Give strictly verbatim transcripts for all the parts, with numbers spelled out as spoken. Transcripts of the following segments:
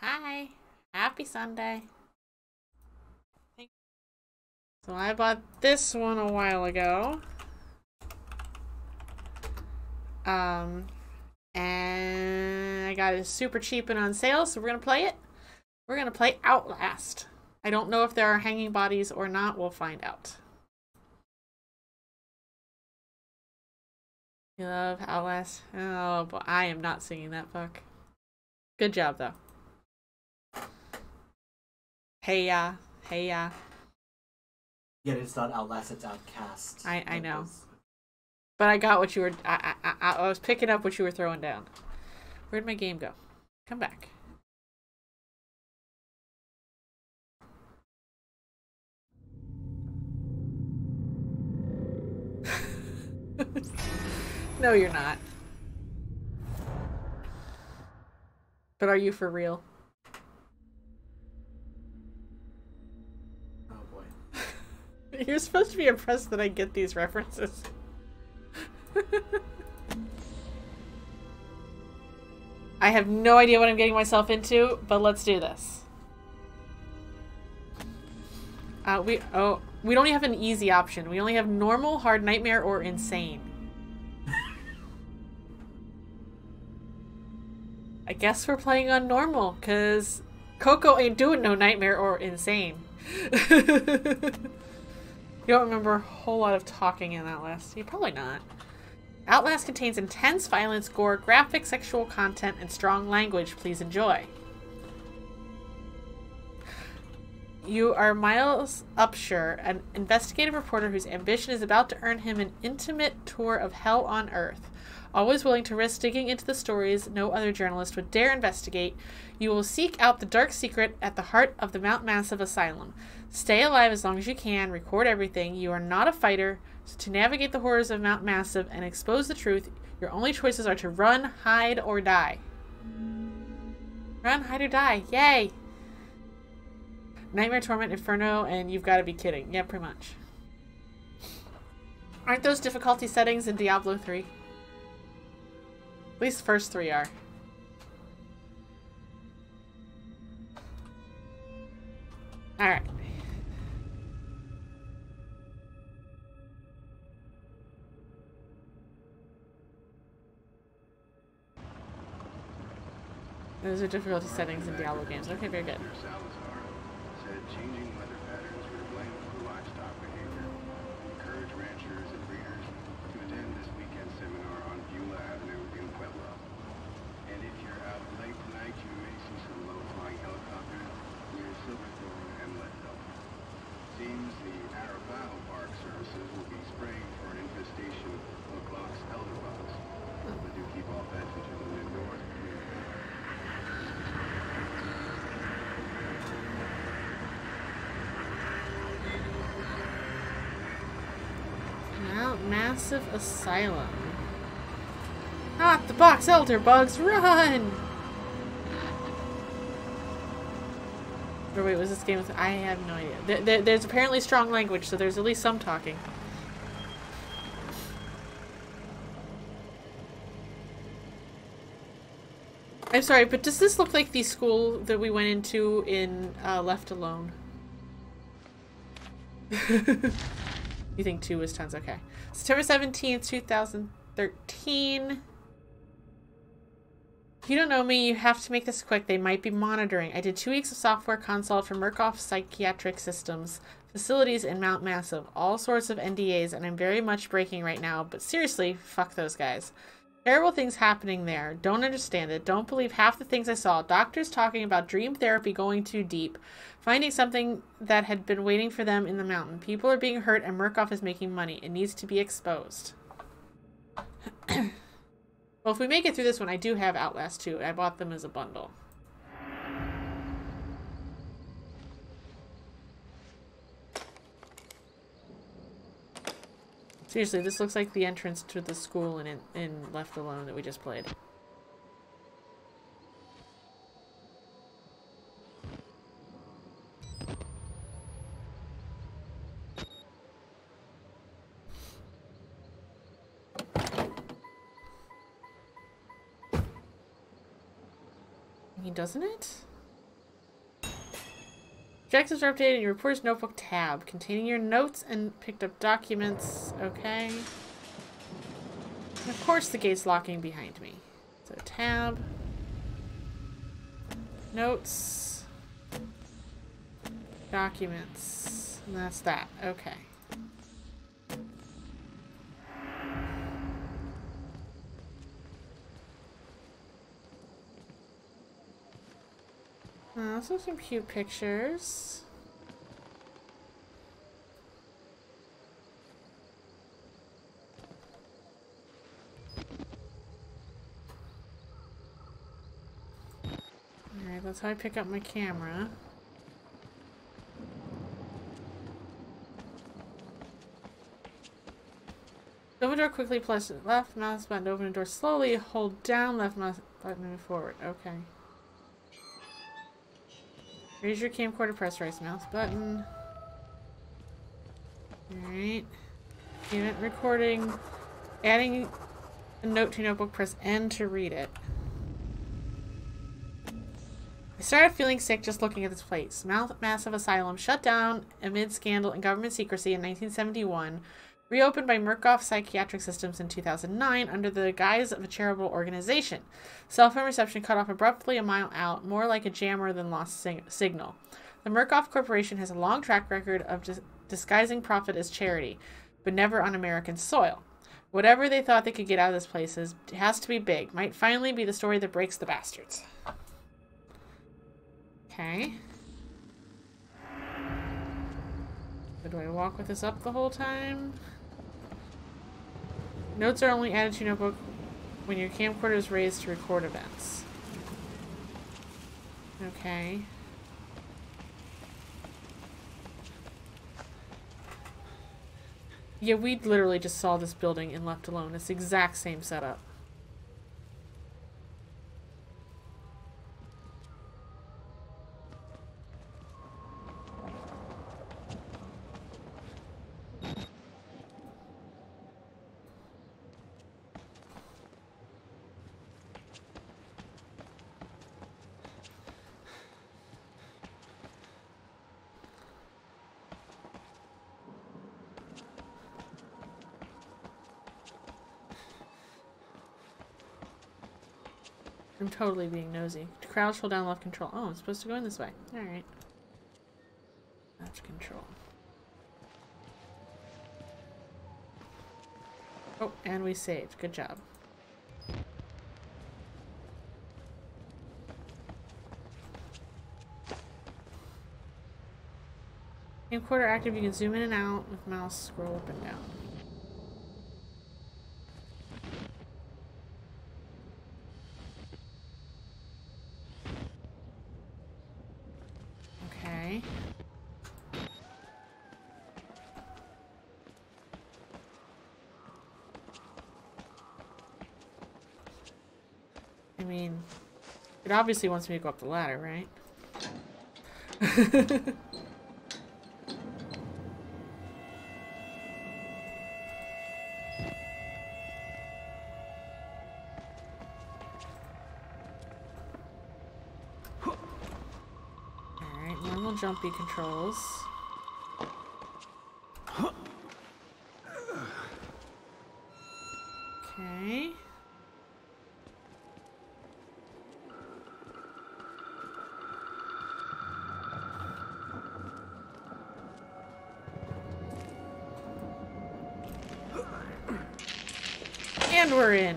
Hi, happy Sunday. Thank you. So I bought this one a while ago. Um, and I got it super cheap and on sale, so we're gonna play it. We're gonna play Outlast. I don't know if there are hanging bodies or not. We'll find out. You love Outlast? Oh, but I am not singing that fuck. Good job, though. Hey ya, hey ya. Yeah, it's not Outlast, it's Outcast. I, I know. But I got what you were, I, I, I, I was picking up what you were throwing down. Where'd my game go? Come back. No, you're not. But are you for real? Oh boy. You're supposed to be impressed that I get these references. I have no idea what I'm getting myself into, but let's do this. Uh, we oh we don't have an easy option. We only have normal, hard, nightmare, or insane. I guess we're playing on normal, cause Coco ain't doing no nightmare or insane. You don't remember a whole lot of talking in Outlast. You're probably not. Outlast contains intense violence, gore, graphic sexual content, and strong language. Please enjoy. You are Miles Upshur, an investigative reporter whose ambition is about to earn him an intimate tour of hell on earth. Always willing to risk digging into the stories no other journalist would dare investigate, you will seek out the dark secret at the heart of the Mount Massive Asylum. Stay alive as long as you can, record everything. You are not a fighter, so to navigate the horrors of Mount Massive and expose the truth, your only choices are to run, hide, or die. Run, hide, or die. Yay! Nightmare, Torment, Inferno, and you've got to be kidding. Yeah, pretty much. Aren't those difficulty settings in Diablo three? At least the first three are. Alright. Those are difficulty settings in Diablo games. Okay, very good. Changing weather patterns were to blame for livestock behavior. Encourage ranchers and breeders to attend this weekend seminar on Beulah Avenue in Pueblo. And if you're out late tonight, you may see some low-flying helicopters near Silverthorne and Leadville. Seems the Arabao Park services will be spraying for an infestation of Glock's elderbugs. But do keep all pets and children indoors. Mount Massive Asylum. Not the box elder bugs, run! Or wait, was this game with- I have no idea. There, there, there's apparently strong language, so there's at least some talking. I'm sorry, but does this look like the school that we went into in uh, Left Alone? You think two was tons? Okay. September seventeenth, two thousand thirteen. If you don't know me, you have to make this quick. They might be monitoring. I did two weeks of software consult for Murkoff Psychiatric Systems, facilities in Mount Massive, all sorts of N D As, and I'm very much breaking right now, but seriously, fuck those guys. Terrible things happening there. Don't understand it. Don't believe half the things I saw. Doctors talking about dream therapy going too deep. Finding something that had been waiting for them in the mountain. People are being hurt and Murkoff is making money. It needs to be exposed. Well, if we make it through this one, I do have Outlast too. I bought them as a bundle. Seriously, this looks like the entrance to the school in, in Left Alone that we just played. I mean, doesn't it? Objectives are updated in your reporter's notebook tab, containing your notes and picked up documents. Okay. And of course the gate's locking behind me. So tab. Notes. Documents. And that's that. Okay. Uh, so some cute pictures. Alright, that's how I pick up my camera. Open door quickly, plus left mouse button to open the door slowly, hold down left mouse button to move forward. Okay. Raise your camcorder, press right mouse button. Alright. Unit recording. Adding a note to notebook, press N to read it. I started feeling sick just looking at this place. Mount Massive Asylum shut down amid scandal and government secrecy in nineteen seventy-one. Reopened by Murkoff Psychiatric Systems in two thousand nine under the guise of a charitable organization. Cell phone reception cut off abruptly a mile out, more like a jammer than lost sig signal. The Murkoff Corporation has a long track record of dis disguising profit as charity, but never on American soil. Whatever they thought they could get out of this place is, has to be big. Might finally be the story that breaks the bastards. Okay. So do I walk with this up the whole time? Notes are only added to your notebook when your camcorder is raised to record events. Okay. Yeah, we literally just saw this building in Left Alone. It's the exact same setup. I'm totally being nosy. Crouch, hold down left control. Oh, I'm supposed to go in this way. Alright. Left control. Oh, and we saved. Good job. Camcorder active, you can zoom in and out with mouse, scroll up and down. I mean, it obviously wants me to go up the ladder, right? Alright, normal jumpy controls. Okay. We're in.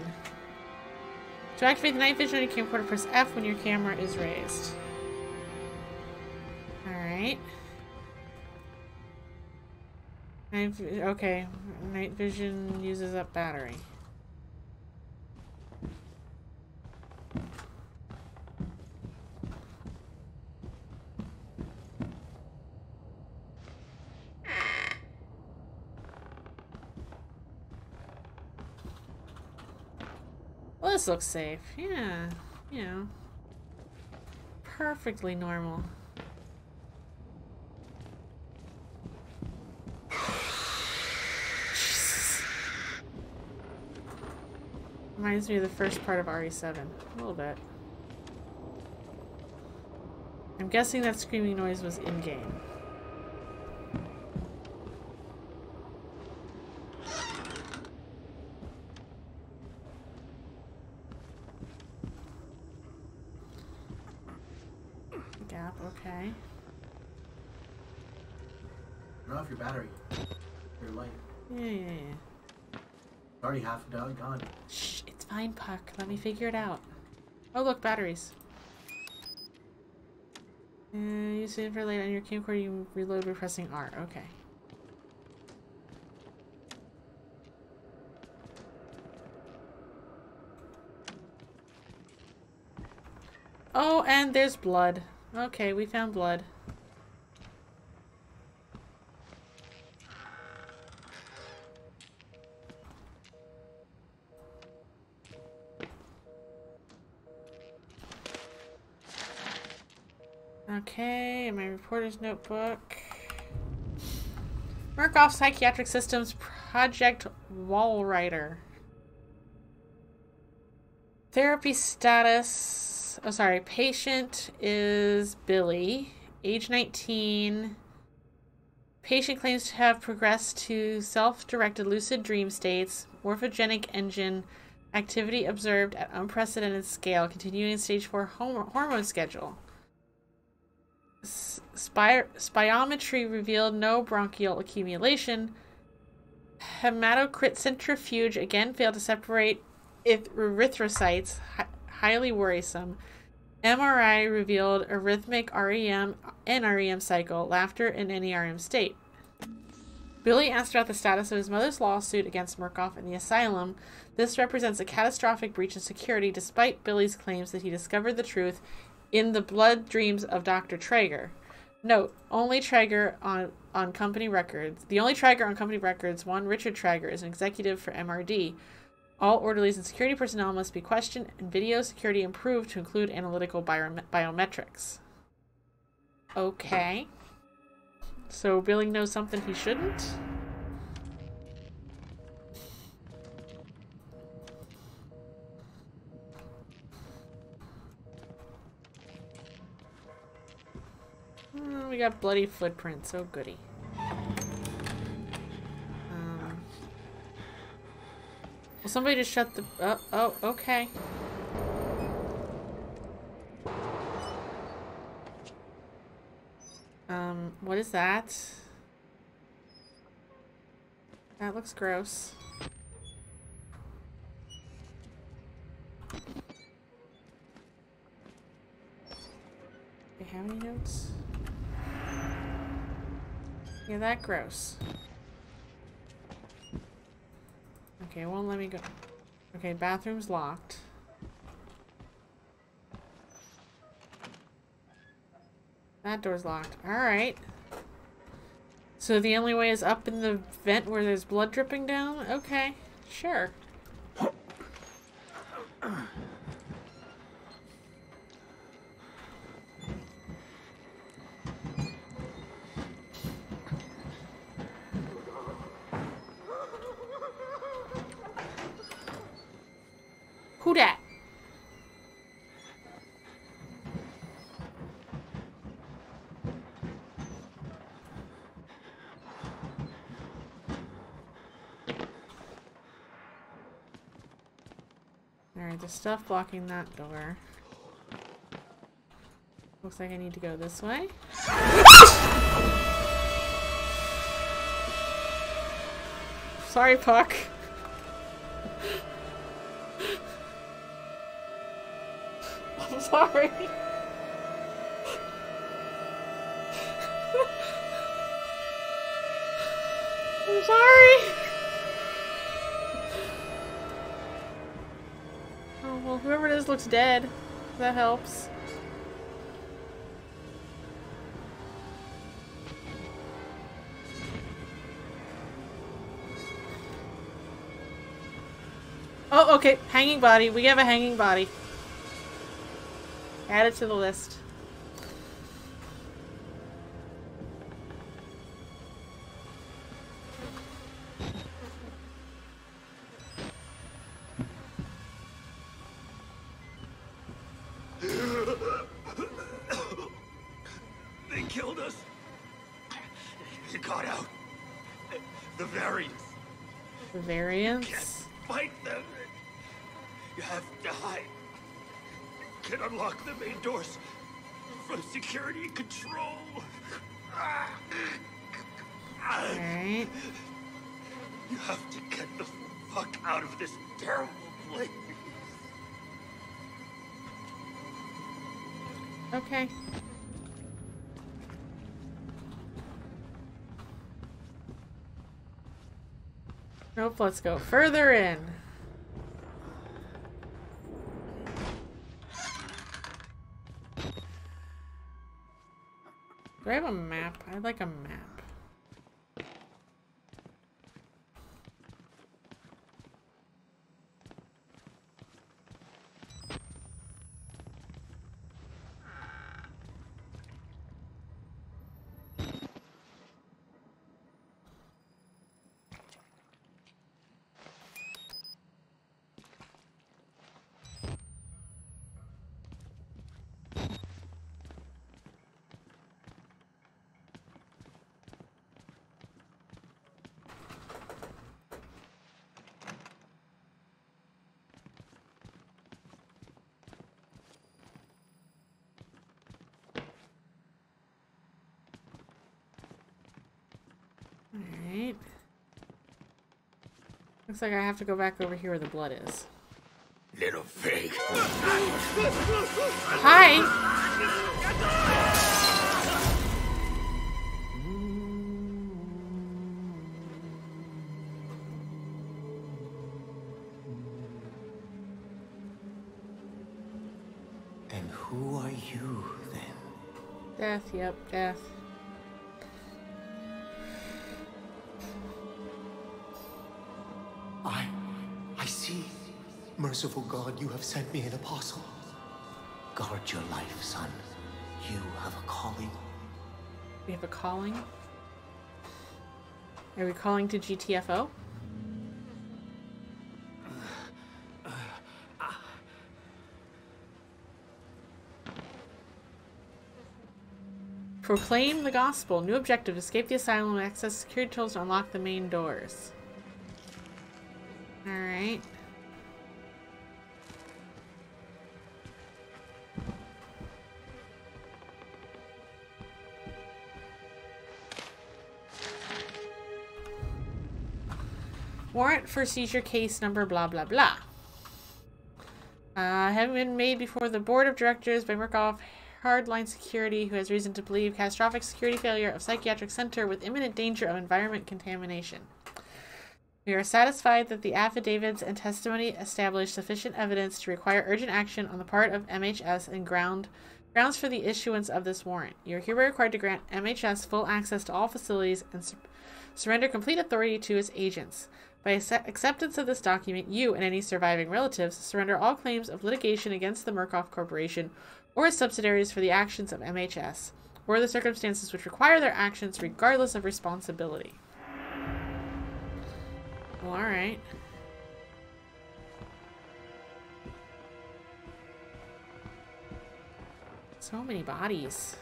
To activate the night vision on your camcorder, press F when your camera is raised. Alright. Okay. Night vision uses up battery. This looks safe. Yeah. You know. Perfectly normal. Jesus. Reminds me of the first part of R E seven. A little bit. I'm I'm guessing that screaming noise was in-game. Gap, okay. Run off your battery. Your light. Yeah, yeah, yeah. Already half a dog gone. Shh, it's fine, Puck. Let me figure it out. Oh, look, batteries. Uh, you save for later on your camcorder, you reload by pressing R. Okay. Oh, and there's blood. Okay, we found blood. Okay, my reporter's notebook. Murkoff Psychiatric Systems, Project Wallrider. Therapy status. Oh, sorry. Patient is Billy, age nineteen. Patient claims to have progressed to self-directed lucid dream states. Morphogenic engine activity observed at unprecedented scale. Continuing stage four hormone schedule. Spy Spiometry revealed no bronchial accumulation. Hematocrit centrifuge again failed to separate erythrocytes, hi highly worrisome. M R I revealed a rhythmic R E M, N R E M cycle, laughter in N R E M state. Billy asked about the status of his mother's lawsuit against Murkoff and the asylum. This represents a catastrophic breach in security, despite Billy's claims that he discovered the truth in the blood dreams of Doctor Traeger. Note, only Traeger on, on company records. The only Traeger on company records, one Richard Traeger, is an executive for M R D. All orderlies and security personnel must be questioned and video security improved to include analytical biome biometrics. Okay. So Billy knows something he shouldn't? We got bloody footprints. Oh, goody. Um, well, somebody just shut the... Oh, oh, okay. Um, what is that? That looks gross. Do we have any notes? Yeah, that gross. Okay, won't let me go. Okay, bathroom's locked. That door's locked. Alright. So the only way is up in the vent where there's blood dripping down? Okay, sure. Who dat? Alright, there's stuff blocking that door. Looks like I need to go this way. Sorry, Puck. Sorry. I'm sorry. Oh, well, whoever it is looks dead. That helps. Oh, okay. Hanging body. We have a hanging body. Add it to the list. variants. You can't fight them. You have to hide. You can unlock the main doors from security and control. Alright. You have to get the fuck out of this terrible place. Okay. Nope, let's go further in. Do I have a map? I'd like a map. Alright. Looks like I have to go back over here where the blood is. Little pig. Hi! And who are you then? Death, yep, death. Merciful God, you have sent me an apostle. Guard your life, son. You have a calling. We have a calling? Are we calling to G T F O? Uh, uh, uh. Proclaim the gospel. New objective. Escape the asylum and access security tools to unlock the main doors. Alright. Warrant for seizure case number blah blah blah. Uh, having been made before the board of directors by Murkoff Hardline Security, who has reason to believe catastrophic security failure of psychiatric center with imminent danger of environment contamination. We are satisfied that the affidavits and testimony establish sufficient evidence to require urgent action on the part of M H S and ground grounds for the issuance of this warrant. You are hereby required to grant M H S full access to all facilities and sur surrender complete authority to its agents. By acceptance of this document, you and any surviving relatives surrender all claims of litigation against the Murkoff Corporation or its subsidiaries for the actions of M H S, or the circumstances which require their actions regardless of responsibility. Well, alright. So many bodies.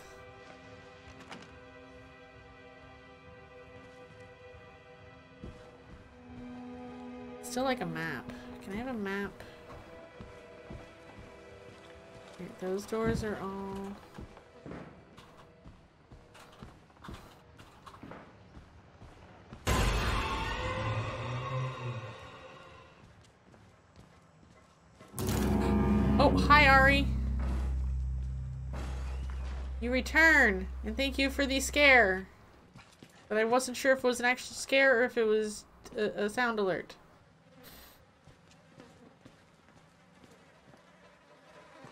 Still like a map. Can I have a map? Here, those doors are all... Oh, hi Ari! You return! And thank you for the scare! But I wasn't sure if it was an actual scare or if it was a, a sound alert.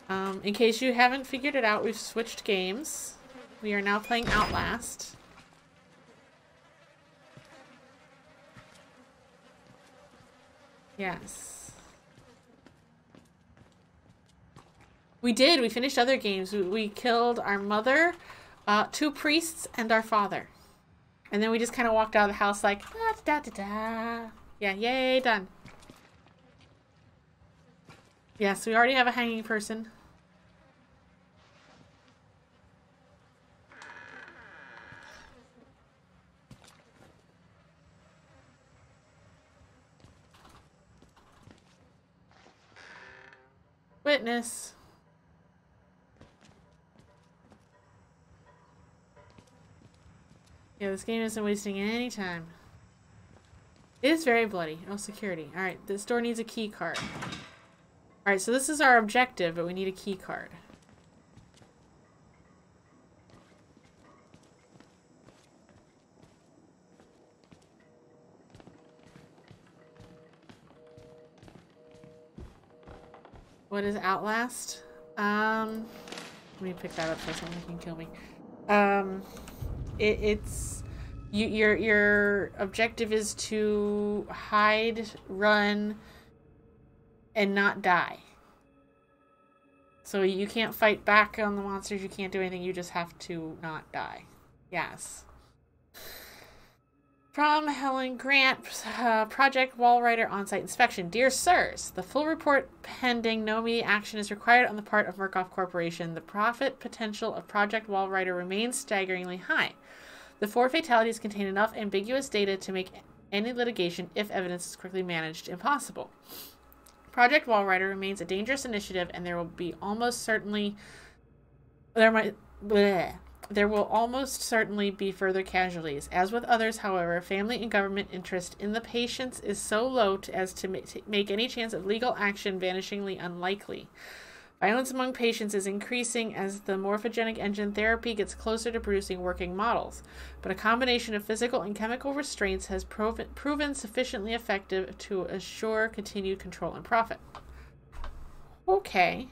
Um, in case you haven't figured it out, we've switched games. We are now playing Outlast. Yes. We did! We finished other games. We, we killed our mother, uh, two priests, and our father. And then we just kind of walked out of the house like, da-da-da-da. Yeah, yay, done. Yes, we already have a hanging person. witness. Yeah, this game isn't wasting any time. It is very bloody. Oh, security. Alright, this door needs a key card. Alright, so this is our objective, but we need a key card. What is Outlast? Um, let me pick that up so someone can kill me. Um, it, it's you, your your objective is to hide, run, and not die. So you can't fight back on the monsters. You can't do anything. You just have to not die. Yes. From Helen Grant, uh, Project Wallrider on-site inspection. Dear sirs, the full report pending, no immediate action is required on the part of Murkoff Corporation. The profit potential of Project Wallrider remains staggeringly high. The four fatalities contain enough ambiguous data to make any litigation, if evidence is quickly managed, impossible. Project Wallrider remains a dangerous initiative, and there will be almost certainly... There might... Bleh. There will almost certainly be further casualties. As with others, however, family and government interest in the patients is so low as to ma make any chance of legal action vanishingly unlikely. Violence among patients is increasing as the morphogenic engine therapy gets closer to producing working models, but a combination of physical and chemical restraints has prov proven sufficiently effective to assure continued control and profit. Okay.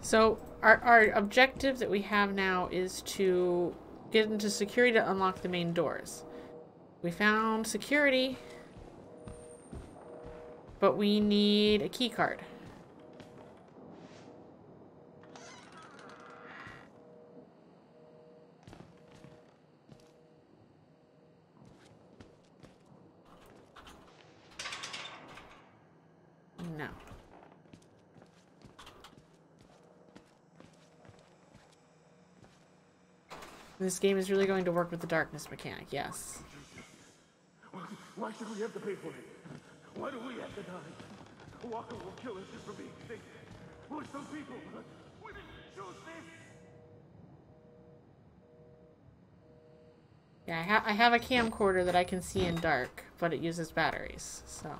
So our, our objective that we have now is to get into security to unlock the main doors. We found security, but we need a key card. No. This game is really going to work with the darkness mechanic, yes. Why should we have to pay for it? Why do we have to die? Walker will kill us just for being sick. We're some people. We didn't choose this. Yeah, I, ha I have a camcorder that I can see in dark, but it uses batteries, so...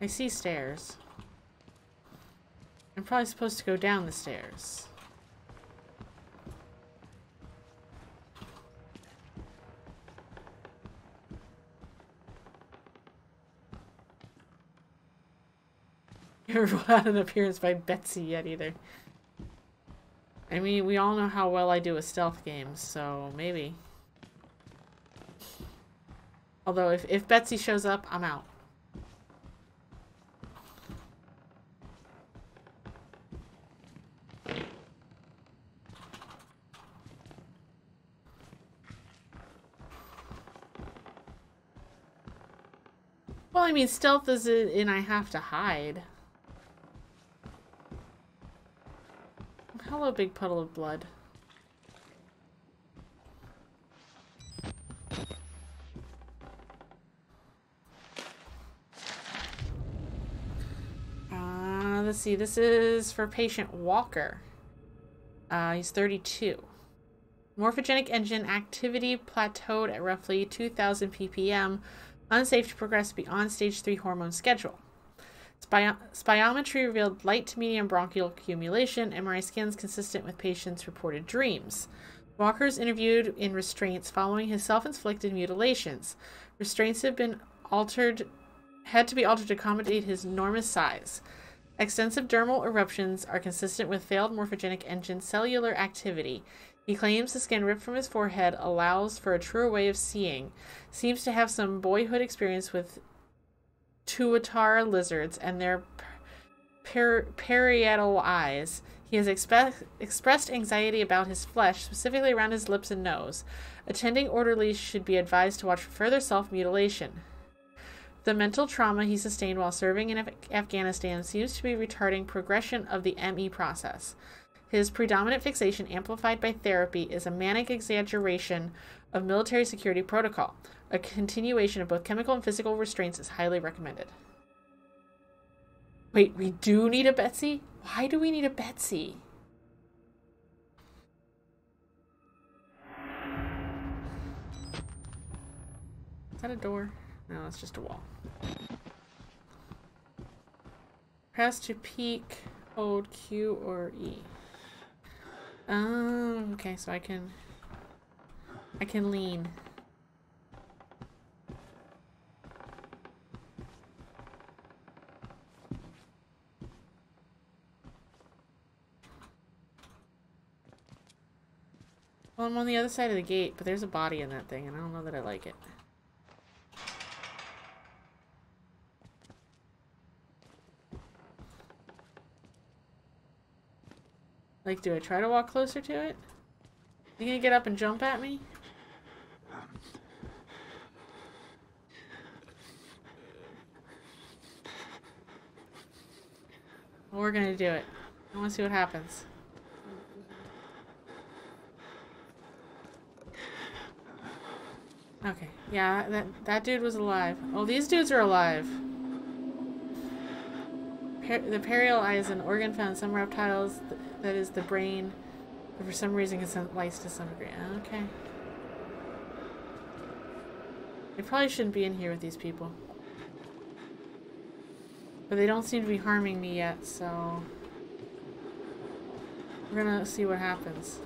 I see stairs. I'm probably supposed to go down the stairs. You're not an appearance by Betsy yet either. I mean, we all know how well I do with stealth games, so maybe. Although if, if Betsy shows up, I'm out. Well, I mean, stealth is in I have to hide. Hello, big puddle of blood. Uh, let's see, this is for patient Walker. Uh, he's thirty-two. Morphogenic engine activity plateaued at roughly two thousand P P M. Unsafe to progress beyond stage three hormone schedule. Spio Spiometry revealed light to medium bronchial accumulation, M R I scans consistent with patients' reported dreams. Walker's interviewed in restraints following his self-inflicted mutilations. Restraints have been altered, had to be altered to accommodate his enormous size. Extensive dermal eruptions are consistent with failed morphogenic engine cellular activity. He claims the skin ripped from his forehead allows for a truer way of seeing. Seems to have some boyhood experience with Tuatara lizards and their per parietal eyes. He has expe expressed anxiety about his flesh, specifically around his lips and nose. Attending orderlies should be advised to watch for further self-mutilation. The mental trauma he sustained while serving in Af Afghanistan seems to be retarding progression of the M E process. His predominant fixation, amplified by therapy, is a manic exaggeration of military security protocol. A continuation of both chemical and physical restraints is highly recommended. Wait, we do need a Betsy? Why do we need a Betsy? Is that a door? No, it's just a wall. Press to peek, hold Q or E. Um, okay, so I can, I can lean. Well, I'm on the other side of the gate, but there's a body in that thing, and I don't know that I like it. Like, do I try to walk closer to it? You gonna get up and jump at me? Well, we're gonna do it. I wanna see what happens. Okay, yeah, that, that dude was alive. Oh, these dudes are alive. Per the parietal eye is an organ found in some reptiles. Th that is the brain, but for some reason it sent lights to some degree. Okay. I probably shouldn't be in here with these people. But they don't seem to be harming me yet, so we're gonna see what happens.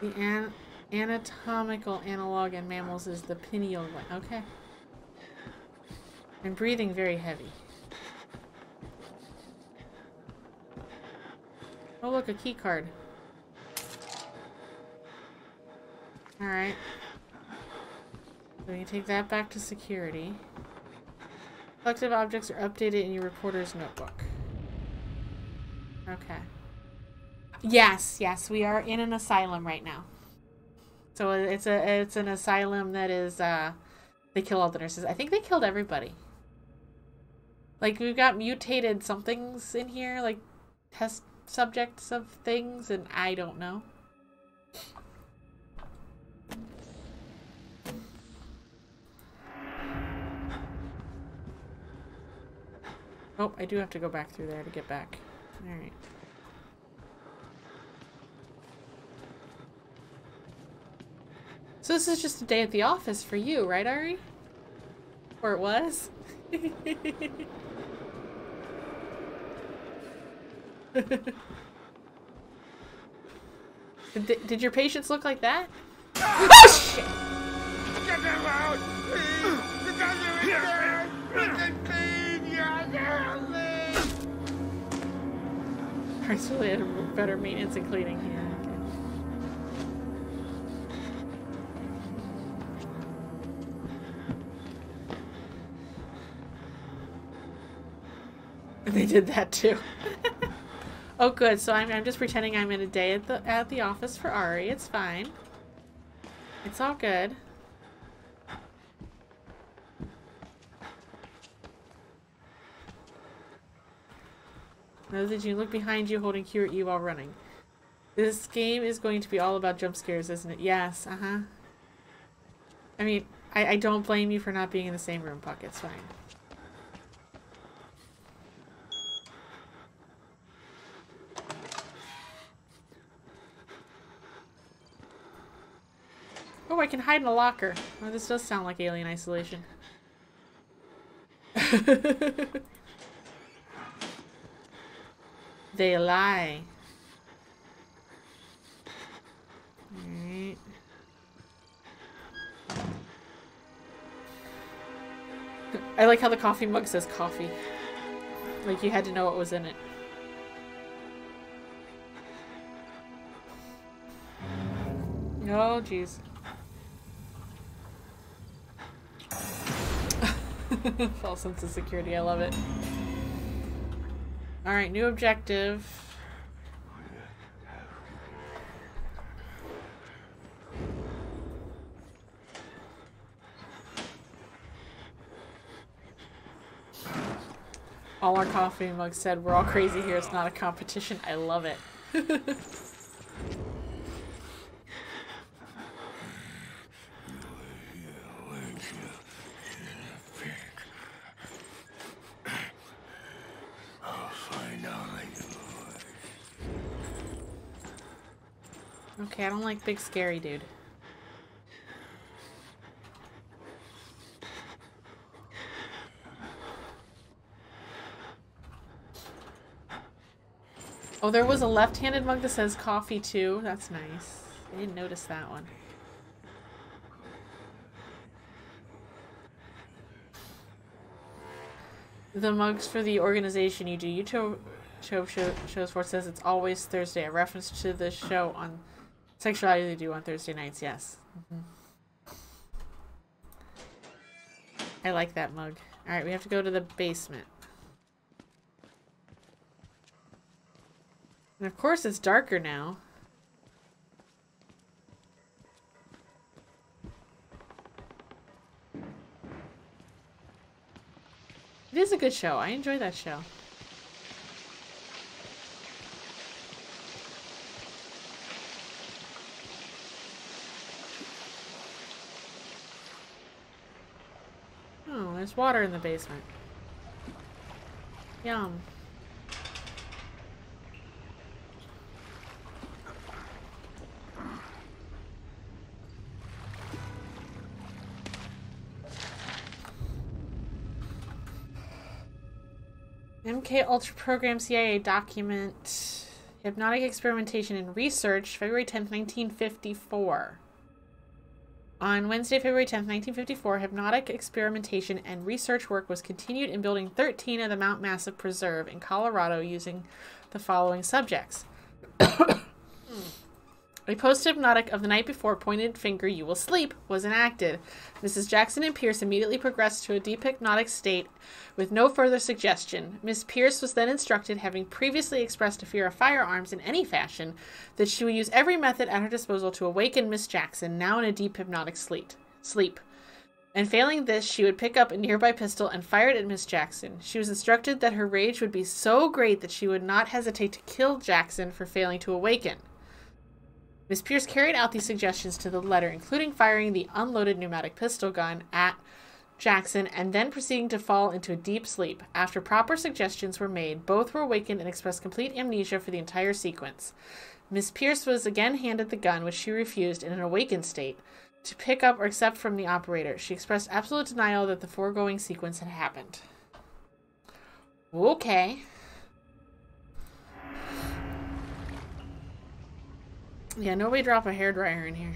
The an anatomical analog in mammals is the pineal gland. Okay. And breathing very heavy. Oh, look, a key card. All right. So we can take that back to security. Collective objects are updated in your reporter's notebook. Okay. Yes, yes, we are in an asylum right now. So it's a it's an asylum that is uh they kill all the nurses. I think they killed everybody. Like, we've got mutated somethings in here, like test subjects of things, and I don't know. Oh, I do have to go back through there to get back. All right. So this is just a day at the office for you, right, Ari? Or it was? did, did your patients look like that? Oh, shit! Get them out! Please! The guys are in there! Clean your Ari's really had better maintenance and cleaning here. They did that too. Oh, good. So I'm, I'm just pretending I'm in a day at the at the office for Ari. It's fine. It's all good. Now that you look behind you, holding Q or E while running. This game is going to be all about jump scares, isn't it? Yes. Uh huh. I mean, I, I don't blame you for not being in the same room, Puck. It's fine. Oh, I can hide in a locker. Oh, this does sound like Alien Isolation. They lie. Alright. I like how the coffee mug says coffee. Like you had to know what was in it. Oh, jeez. False sense of security, I love it. Alright, new objective. All our coffee mugs said, we're all crazy here, it's not a competition. I love it. Okay, I don't like big scary dude. Oh, there was a left-handed mug that says coffee too. That's nice. I didn't notice that one. The mugs for the organization you do YouTube show, show, shows for says it's always Thursday. A reference to the show on sexuality they do on Thursday nights. Yes. Mm-hmm. I like that mug. All right, we have to go to the basement. And of course it's darker now. It is a good show. I enjoy that show. Oh, there's water in the basement. Yum. M K Ultra Program C I A Document Hypnotic Experimentation and Research, February tenth, nineteen fifty-four. On Wednesday, February tenth, nineteen fifty-four, hypnotic experimentation and research work was continued in Building thirteen of the Mount Massive Preserve in Colorado using the following subjects. A post-hypnotic of the night before, pointed finger, you will sleep, was enacted. Missus Jackson and Pierce immediately progressed to a deep hypnotic state with no further suggestion. Miss Pierce was then instructed, having previously expressed a fear of firearms in any fashion, that she would use every method at her disposal to awaken Miss Jackson, now in a deep hypnotic sleep. sleep. And failing this, she would pick up a nearby pistol and fire it at Miss Jackson. She was instructed that her rage would be so great that she would not hesitate to kill Jackson for failing to awaken. Miss Pierce carried out these suggestions to the letter, including firing the unloaded pneumatic pistol gun at Jackson and then proceeding to fall into a deep sleep. After proper suggestions were made, both were awakened and expressed complete amnesia for the entire sequence. Miss Pierce was again handed the gun, which she refused, in an awakened state, to pick up or accept from the operator. She expressed absolute denial that the foregoing sequence had happened. Okay. Yeah, nobody drop a hairdryer in here.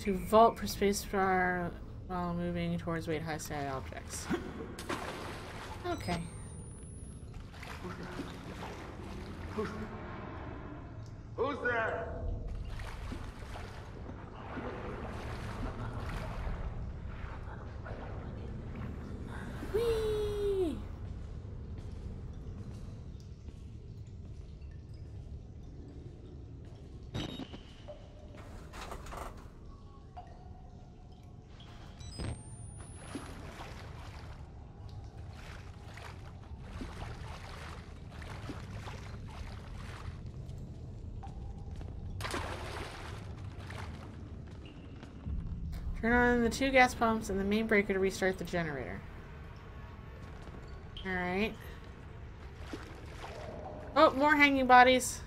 To vault per spacebar while moving towards weight high side objects. Okay. Who's there? Who's there? Whee! Turn on the two gas pumps and the main breaker to restart the generator. Alright. Oh, more hanging bodies.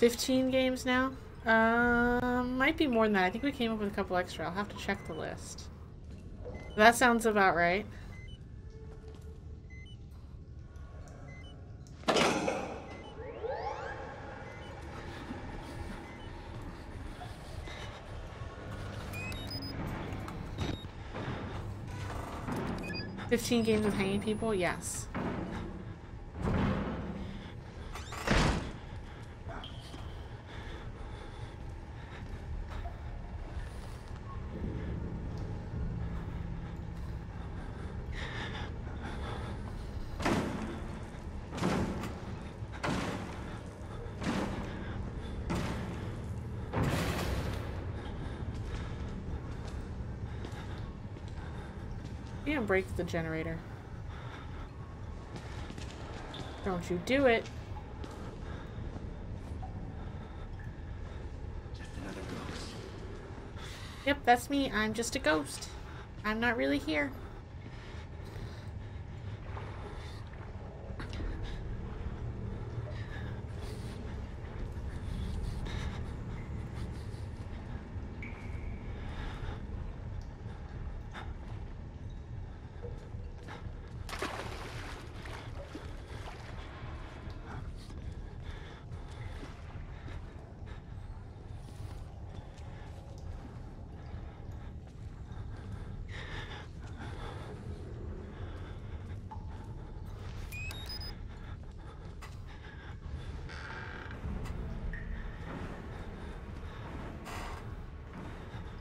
fifteen games now? Um, might be more than that. I think we came up with a couple extra. I'll have to check the list. That sounds about right. fifteen games with hanging people? Yes. Break the generator. Don't you do it. Just another ghost. Yep, that's me. I'm just a ghost. I'm not really here.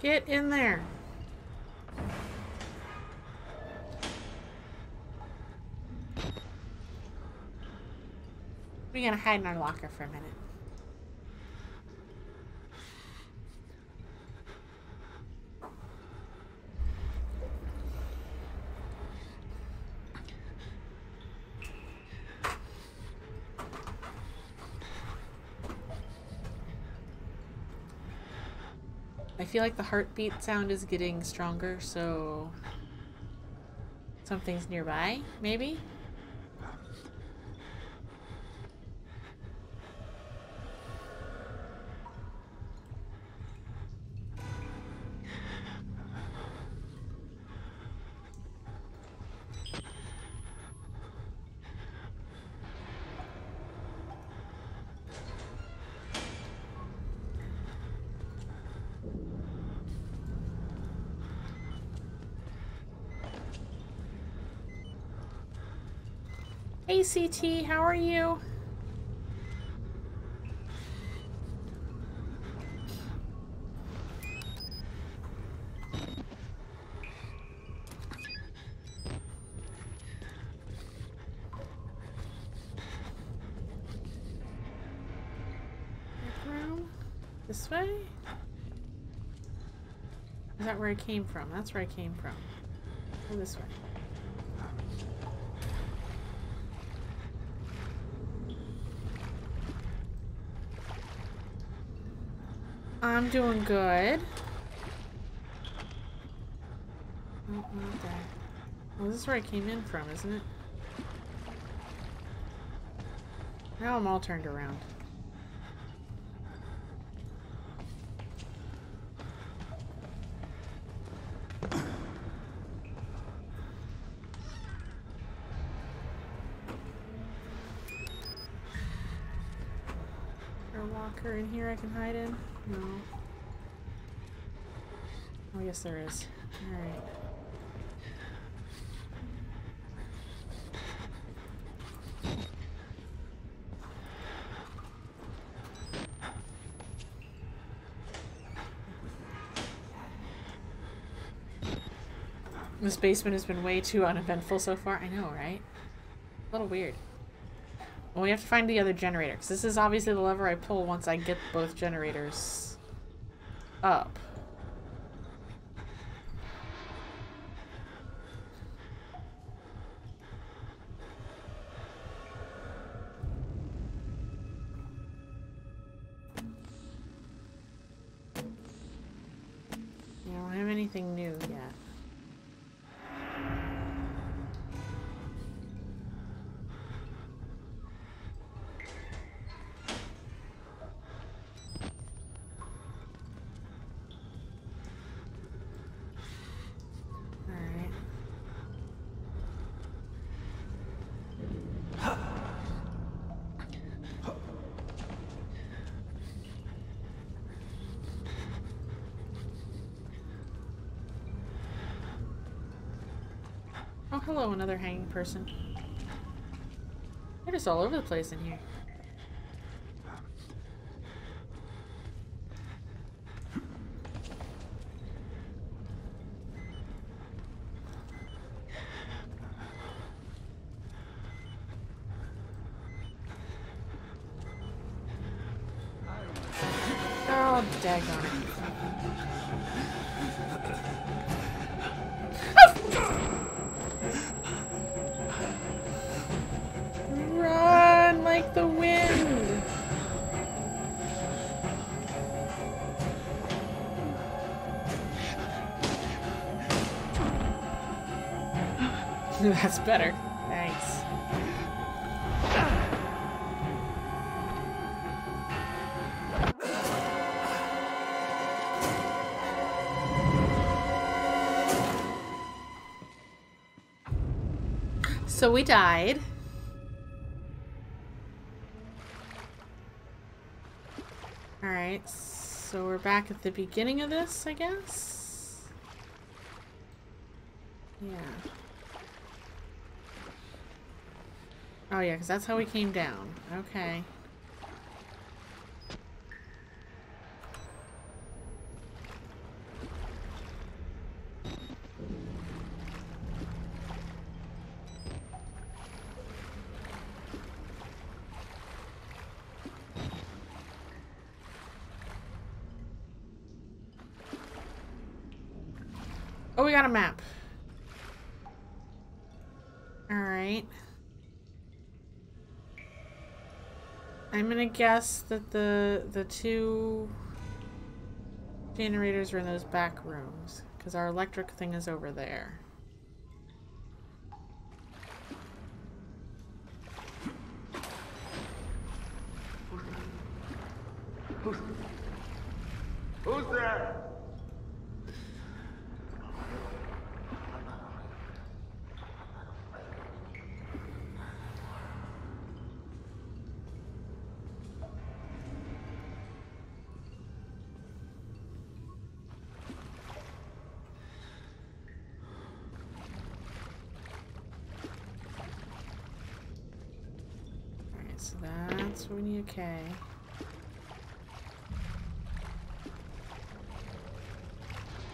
Get in there. We're gonna hide in our locker for a minute. I feel like the heartbeat sound is getting stronger, so something's nearby, maybe? C T, how are you? This way? Is that where I came from? That's where I came from. Or this way. I'm doing good. Oh, not that. Well, this is where I came in from, isn't it? Now I'm all turned around. Is there a walker in here I can hide in? No. Oh, yes, there is. All right. This basement has been way too uneventful so far. I know, right? A little weird. Well, we have to find the other generator, because this is obviously the lever I pull once I get both generators up. I don't have anything new yet. Hello, another hanging person. They're just all over the place in here. Oh, daggone. The wind. That's better. Thanks. So we died. So we're back at the beginning of this, I guess? Yeah. Oh yeah, because that's how we came down. Okay. We got a map. All right. I'm gonna guess that the the two generators are in those back rooms because our electric thing is over there. Who's, who's there? We need a K.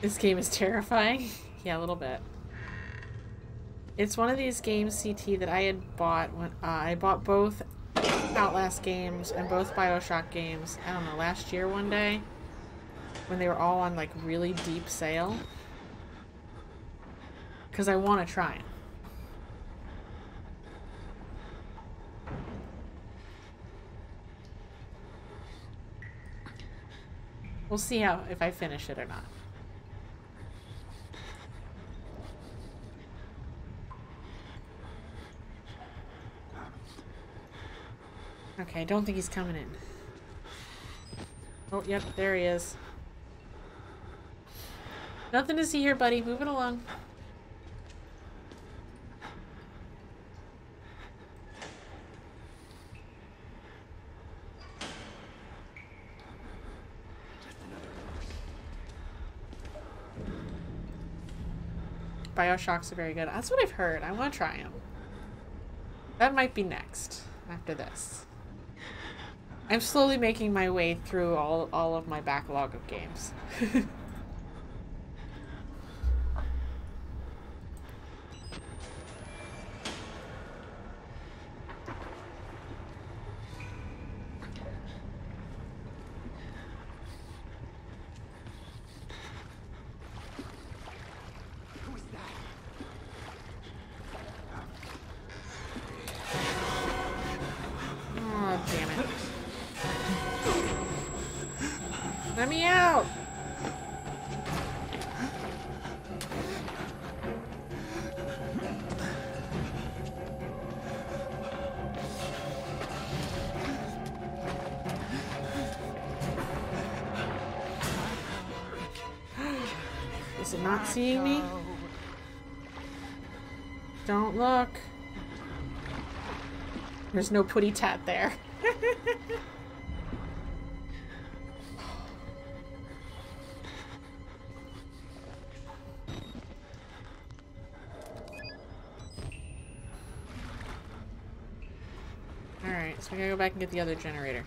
This game is terrifying. Yeah, a little bit. It's one of these games, C T, that I had bought when uh, I bought both Outlast games and both Bioshock games. I don't know, last year one day when they were all on like really deep sale because I want to try them. We'll see how if I finish it or not. Okay, I don't think he's coming in. Oh, yep, there he is. Nothing to see here, buddy. Move it along. Bioshocks are very good. That's what I've heard. I want to try them. That might be next after this. I'm slowly making my way through all, all of my backlog of games. Seeing me? Don't look. There's no putty tat there. Alright, so we gotta go back and get the other generator.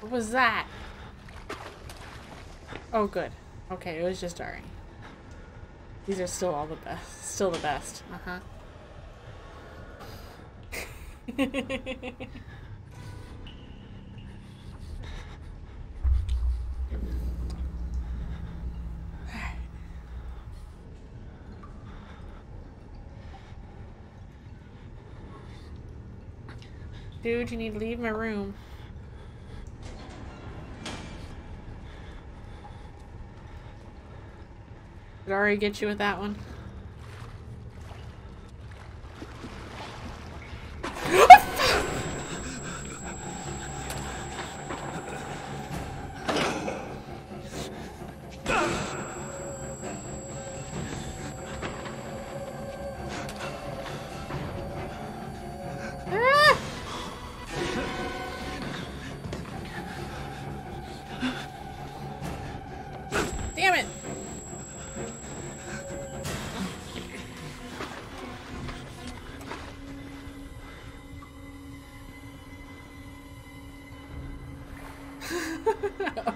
What was that? Oh, good. Okay, it was just Ari. These are still all the best. Still the best. Uh huh. Dude, you need to leave my room. Did Ari get you with that one?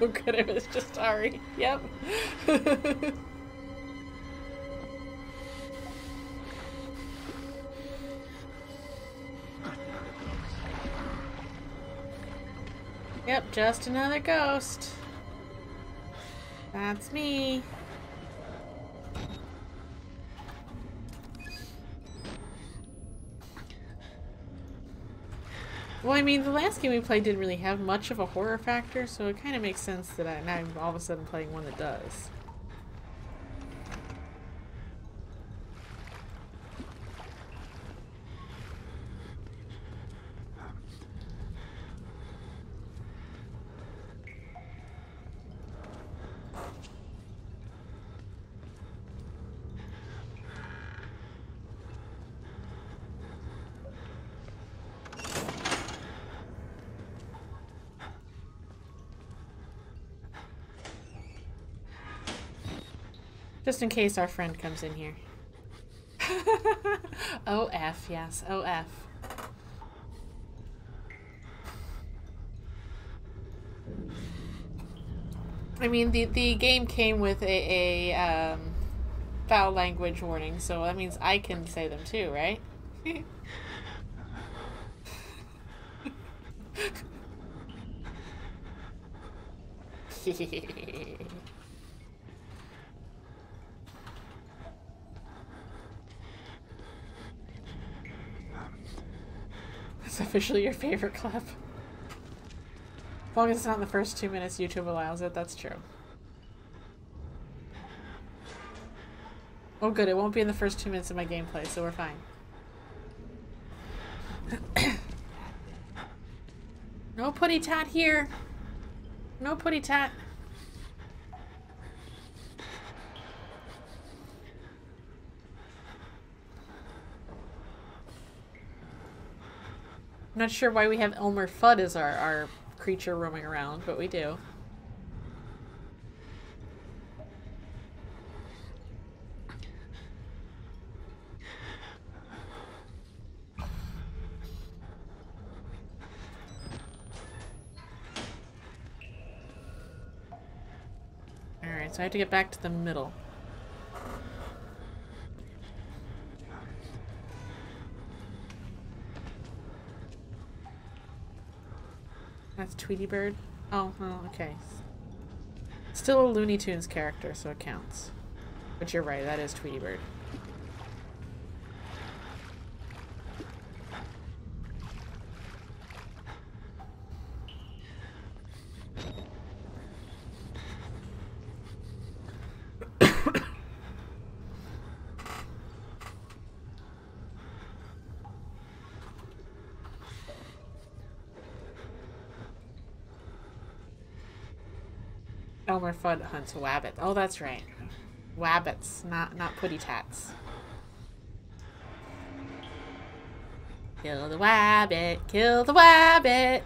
Oh good, it was just Ari. Yep. Yep, just another ghost. That's me. Well, I mean, the last game we played didn't really have much of a horror factor, so it kind of makes sense that I, now I'm all of a sudden playing one that does. Just in case our friend comes in here. O F, yes, O F. I mean, the, the game came with a, a um, foul language warning, so that means I can say them too, right? It's officially your favorite clip. As long as it's not in the first two minutes YouTube allows it, that's true. Oh good, it won't be in the first two minutes of my gameplay, so we're fine. No putty tat here! No putty tat! I'm not sure why we have Elmer Fudd as our, our creature roaming around, but we do. Alright, so I have to get back to the middle. That's Tweety Bird. Oh, well, okay. Still a Looney Tunes character, so it counts. But you're right, that is Tweety Bird. Elmer Fudd hunts wabbits. Oh, that's right. Wabbits, not not putty tats. Kill the wabbit, kill the wabbit.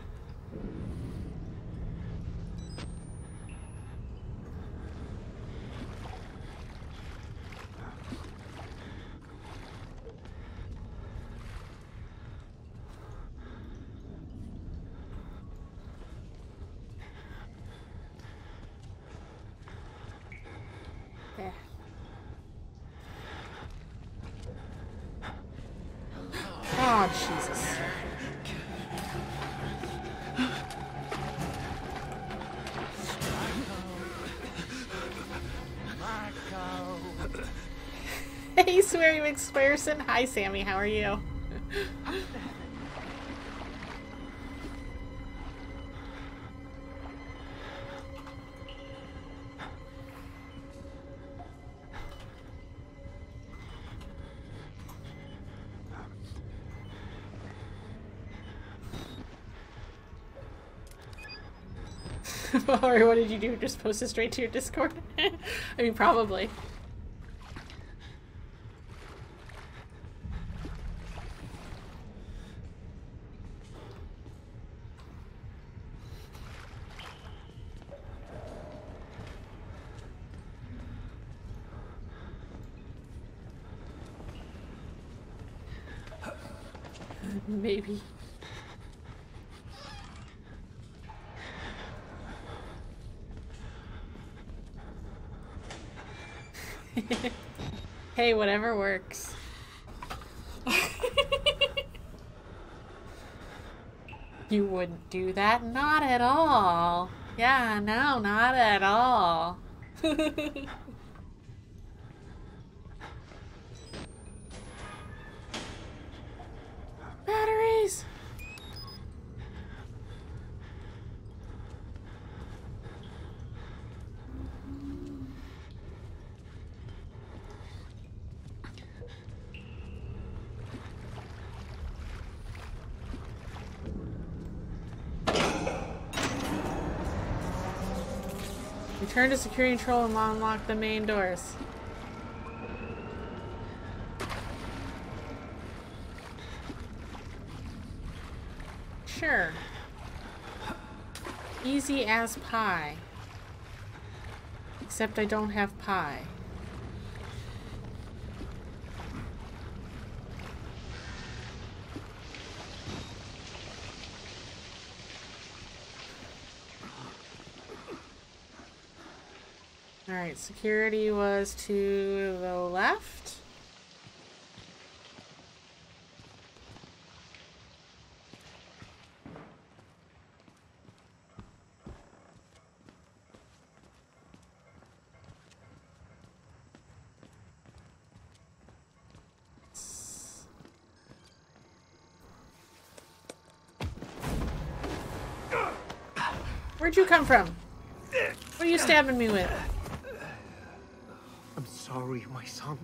Person. Hi, Sammy. How are you? Or what did you do? Just post it straight to your Discord? I mean, probably. Maybe. Hey, whatever works. You wouldn't do that? Not at all. Yeah, no, not at all. Turn to security control and unlock the main doors. Sure. Easy as pie. Except I don't have pie. Alright, security was to the left. Where'd you come from? What are you stabbing me with? Sorry, my son.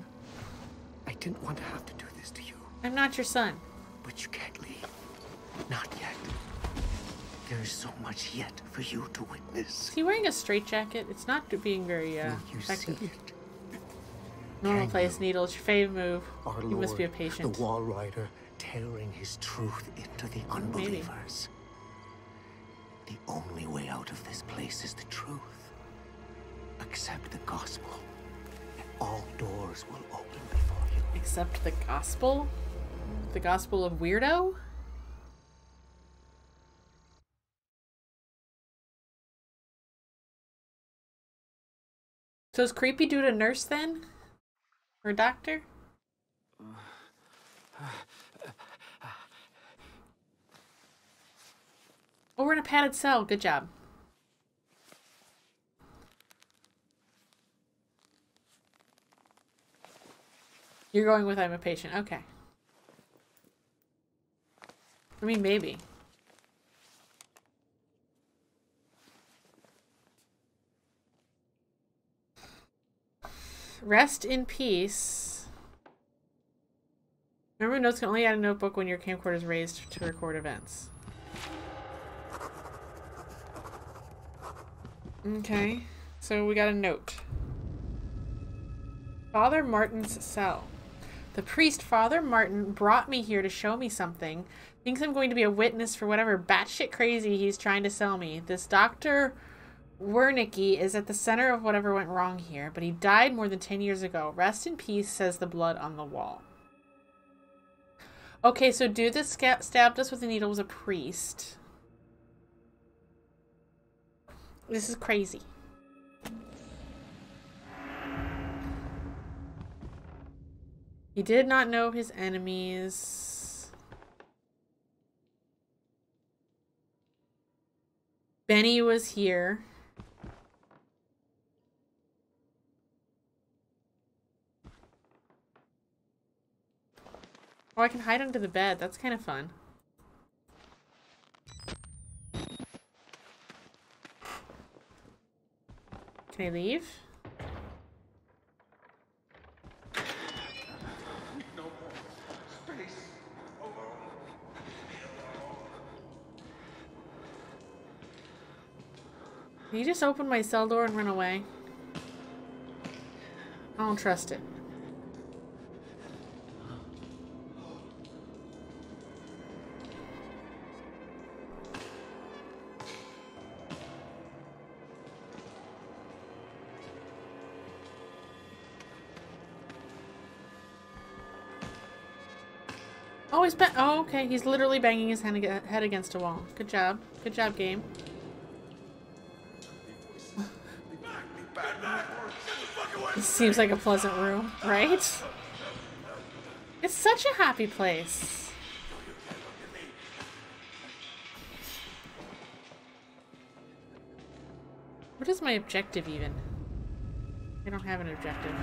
I didn't want to have to do this to you. I'm not your son. But you can't leave. Not yet. There's so much yet for you to witness. Is he wearing a straitjacket? It's not being very uh, you effective. See it? Normal place needles, your fave move. Our you Lord, must be a patient. The Wallrider tearing his truth into the unbelievers. Maybe. The only way out of this place is the truth. Accept the gospel. All doors will open before you. Except the gospel? The gospel of weirdo? So is creepy dude a nurse then? Or a doctor? Oh, we're in a padded cell. Good job. You're going with I'm a patient. Okay. I mean, maybe. Rest in peace. Remember, notes can only add a notebook when your camcorder is raised to record events. Okay. So we got a note. Father Martin's cell. The priest, Father Martin, brought me here to show me something. Thinks I'm going to be a witness for whatever batshit crazy he's trying to sell me. This Doctor Wernicke is at the center of whatever went wrong here, but he died more than ten years ago. Rest in peace, says the blood on the wall. Okay, so dude that stabbed us with a needle was a priest. This is crazy. He did not know his enemies. Benny was here. Oh, I can hide under the bed. That's kind of fun. Can I leave? Can you just open my cell door and run away? I don't trust it. Oh, he's ba- oh, okay. He's literally banging his head against a wall. Good job. Good job, game. This seems like a pleasant room, right? It's such a happy place. What is my objective even? I don't have an objective.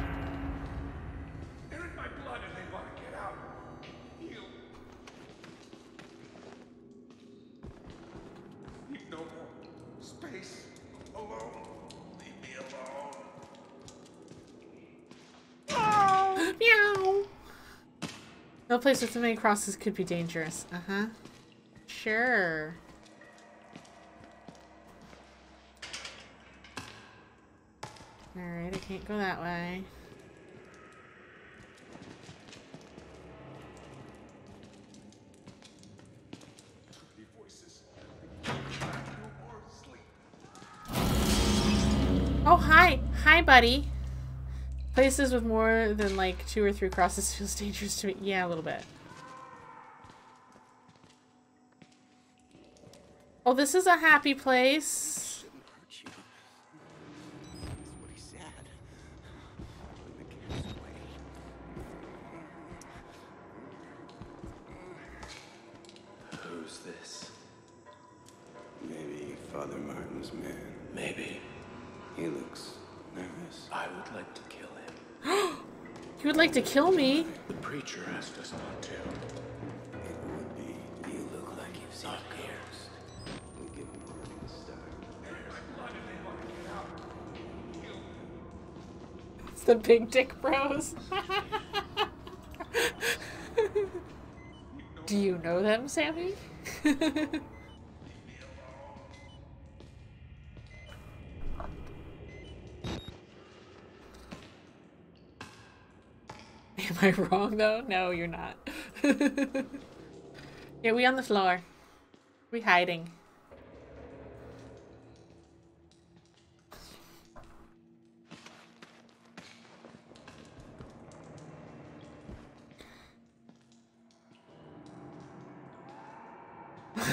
They're in my blood and they want to get out. You. Need no more space. Alone. Leave me alone. Meow. No place with so many crosses could be dangerous. Uh-huh. Sure. Alright, I can't go that way. Oh, hi. Hi, buddy. Places with more than like two or three crosses feels dangerous to me. Yeah, a little bit. Oh, this is a happy place. Who's this? Maybe Father Martin's man. Maybe. He looks nervous. I would like to kill him. You would like to kill me? The preacher asked us not to. It would be. You look like you've seen a ghost. We give him a warning to start. It's the big dick bros. Do you know them, Sammy? Am I wrong though? No, you're not. Yeah, we on the floor. We hiding.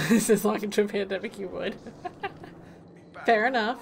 This is long into a pandemic, you would. Fair enough.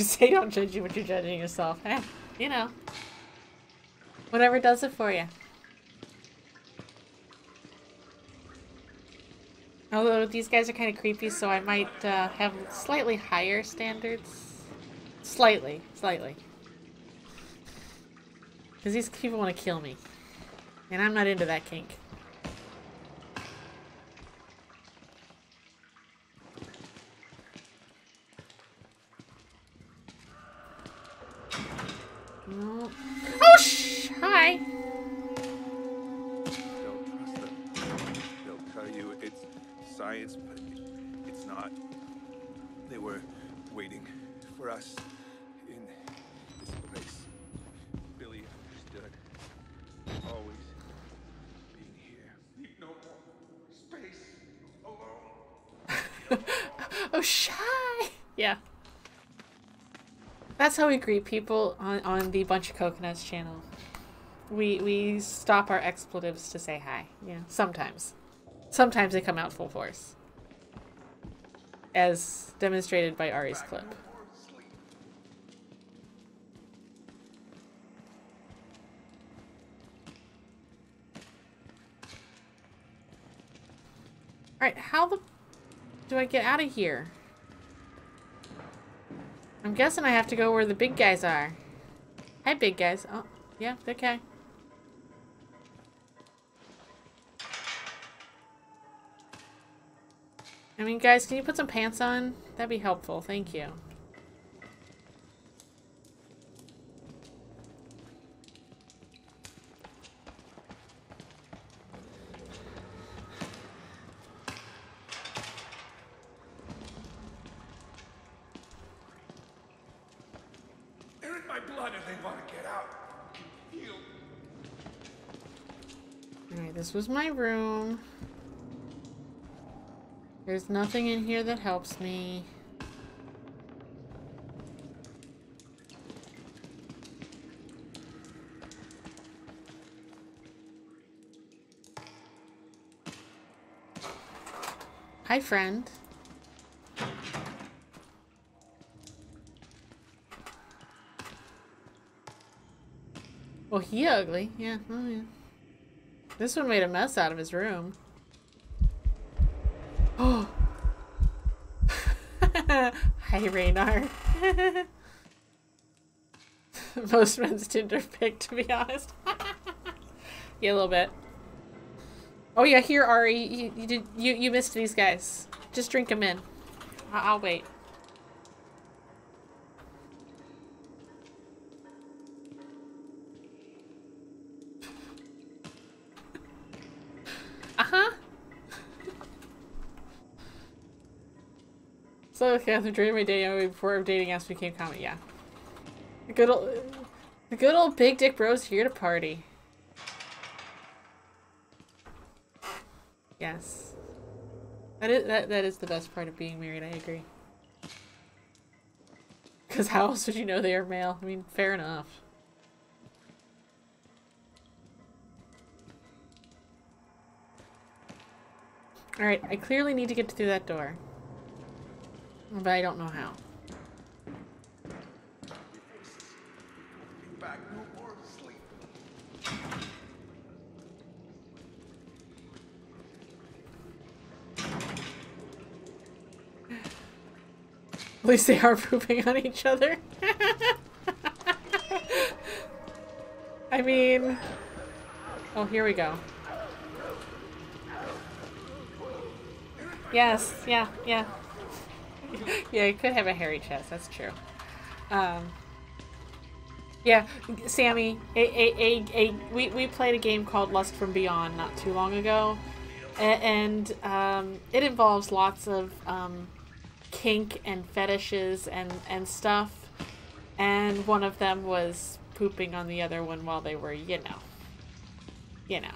you say don't judge you when you're judging yourself. Eh, you know. Whatever does it for you. Although these guys are kind of creepy, so I might uh, have slightly higher standards. Slightly. Slightly. Because these people want to kill me. And I'm not into that kink. No. Oh, shh! Hi! Don't trust them. They'll tell you it's science, but it's not. They were waiting for us in this place. Billy understood. Always being here. No more space alone. Oh, shy! Yeah. That's how we greet people on, on the Bunch of Coconuts channel. We we stop our expletives to say hi. Yeah, sometimes. Sometimes they come out full force. As demonstrated by Ari's clip. Alright, how the do I get out of here? I'm guessing I have to go where the big guys are. Hi, big guys. Oh, yeah, okay. I mean, guys, can you put some pants on? That'd be helpful. Thank you. This was my room. There's nothing in here that helps me. Hi, friend. Oh, he ugly. Yeah. Oh, yeah. This one made a mess out of his room. Oh! Hi, Raynar. Most men's Tinder pick, to be honest. Yeah, a little bit. Oh yeah, here, Ari, you, you did you you missed these guys. Just drink them in. I I'll wait. So, okay, I'm dreaming my dating before I'm dating ass became common. Yeah. The good old, the good old big dick bros here to party. Yes. That is, that, that is the best part of being married, I agree. Because how else would you know they are male? I mean, fair enough. Alright, I clearly need to get through that door. But I don't know how. At least they are pooping on each other. I mean... Oh, here we go. Yes, yeah, yeah. Yeah, you could have a hairy chest. That's true. Um, yeah, Sammy, a, a, a, a, we, we played a game called Lust from Beyond not too long ago, a and um, it involves lots of um, kink and fetishes and, and stuff, and one of them was pooping on the other one while they were, you know, you know.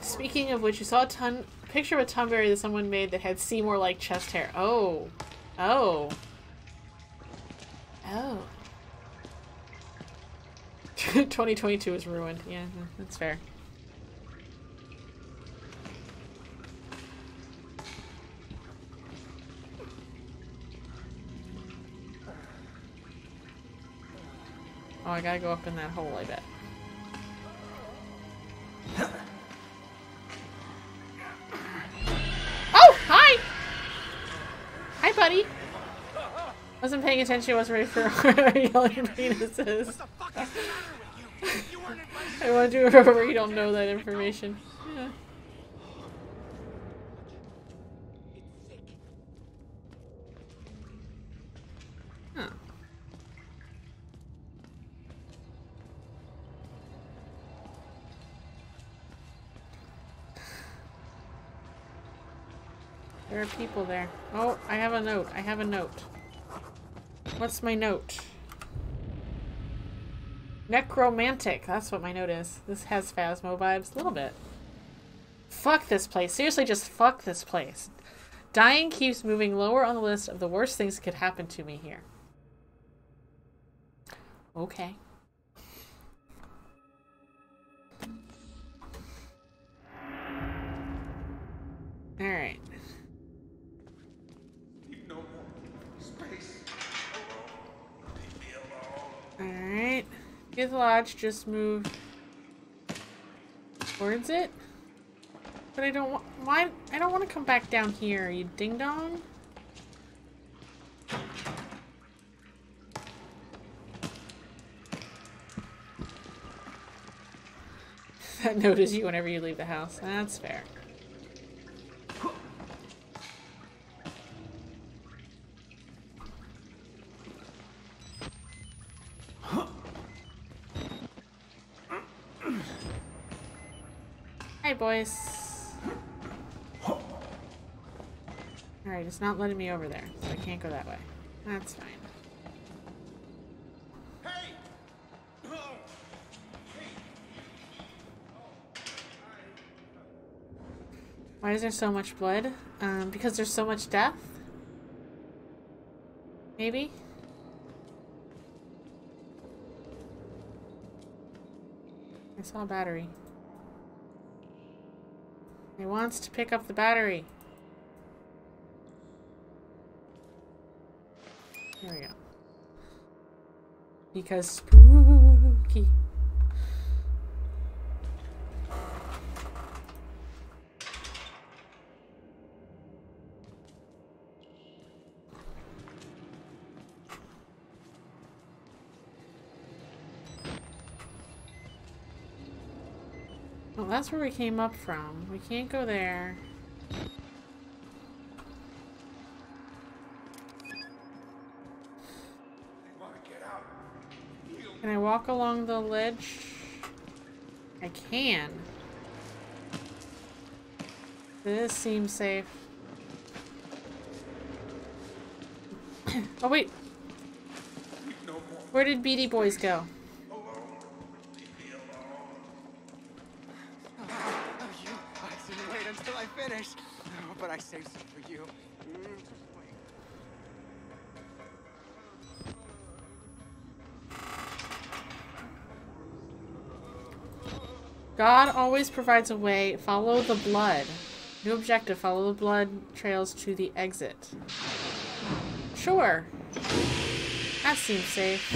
Speaking of which, you saw a ton... picture of a tongue berry that someone made that had Seymour like chest hair. Oh. Oh. Oh. twenty twenty-two is ruined. Yeah, that's fair. Oh, I gotta go up in that hole, I bet. Oh, hi! Hi, buddy. Wasn't paying attention. I wasn't ready for yelling penises. What the fuck is the matter with you? You weren't advised. I want to do it over. You don't know that information. Yeah. Huh. There are people there. Oh, I have a note. I have a note. What's my note? Necromantic. That's what my note is. This has Phasmo vibes. A little bit. Fuck this place. Seriously, just fuck this place. Dying keeps moving lower on the list of the worst things that could happen to me here. Okay. Alright. Alright. Get the lodge, just move towards it. But I don't want why I don't want to come back down here, you ding dong. That notices you whenever you leave the house. That's fair. Boys. Alright, it's not letting me over there, so I can't go that way. That's fine. Hey. Oh. Hey. Why is there so much blood? Um, because there's so much death? Maybe? I saw a battery. He wants to pick up the battery. There we go. Because spooky. That's where we came up from. We can't go there. Can I walk along the ledge? I can. This seems safe. Oh, wait. Where did Beady Boys go? I saved some for you. God always provides a way. Follow the blood. New objective. Follow the blood trails to the exit. Sure. That seems safe.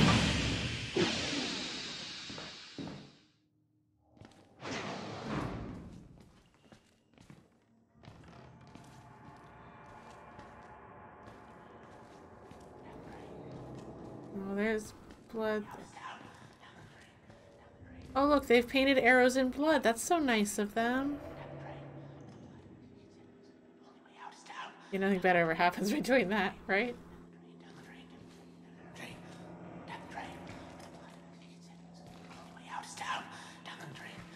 Oh, look, they've painted arrows in blood. That's so nice of them. You know, nothing bad ever happens by doing that, right?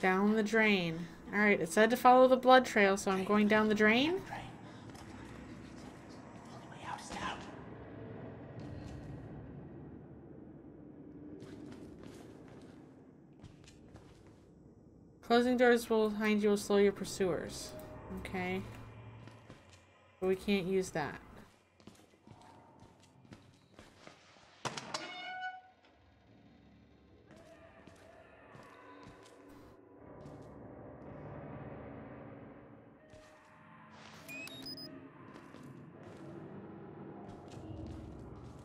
Down the drain. Alright, it said to follow the blood trail, so I'm going down the drain. Closing doors behind you will slow your pursuers. Okay. But we can't use that.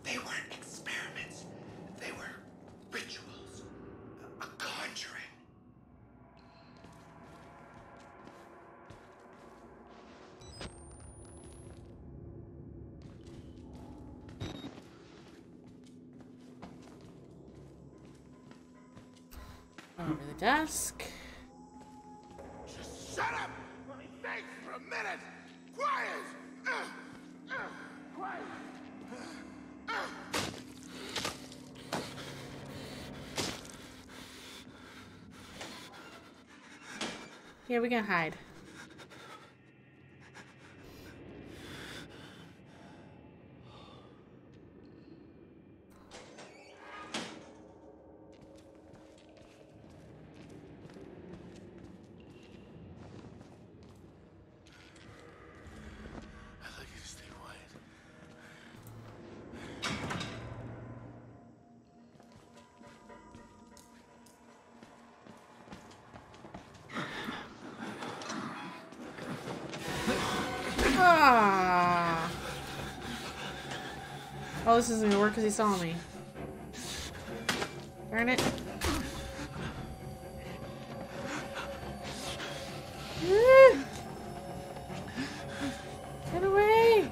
They weren't experiments. They were rituals. Onto the desk. Just shut up! Let me think for a minute! Quiet! Uh, uh, quiet! Uh, uh. Yeah, we can hide. Oh, this isn't gonna work because he saw me. Darn it. Ah. Get away!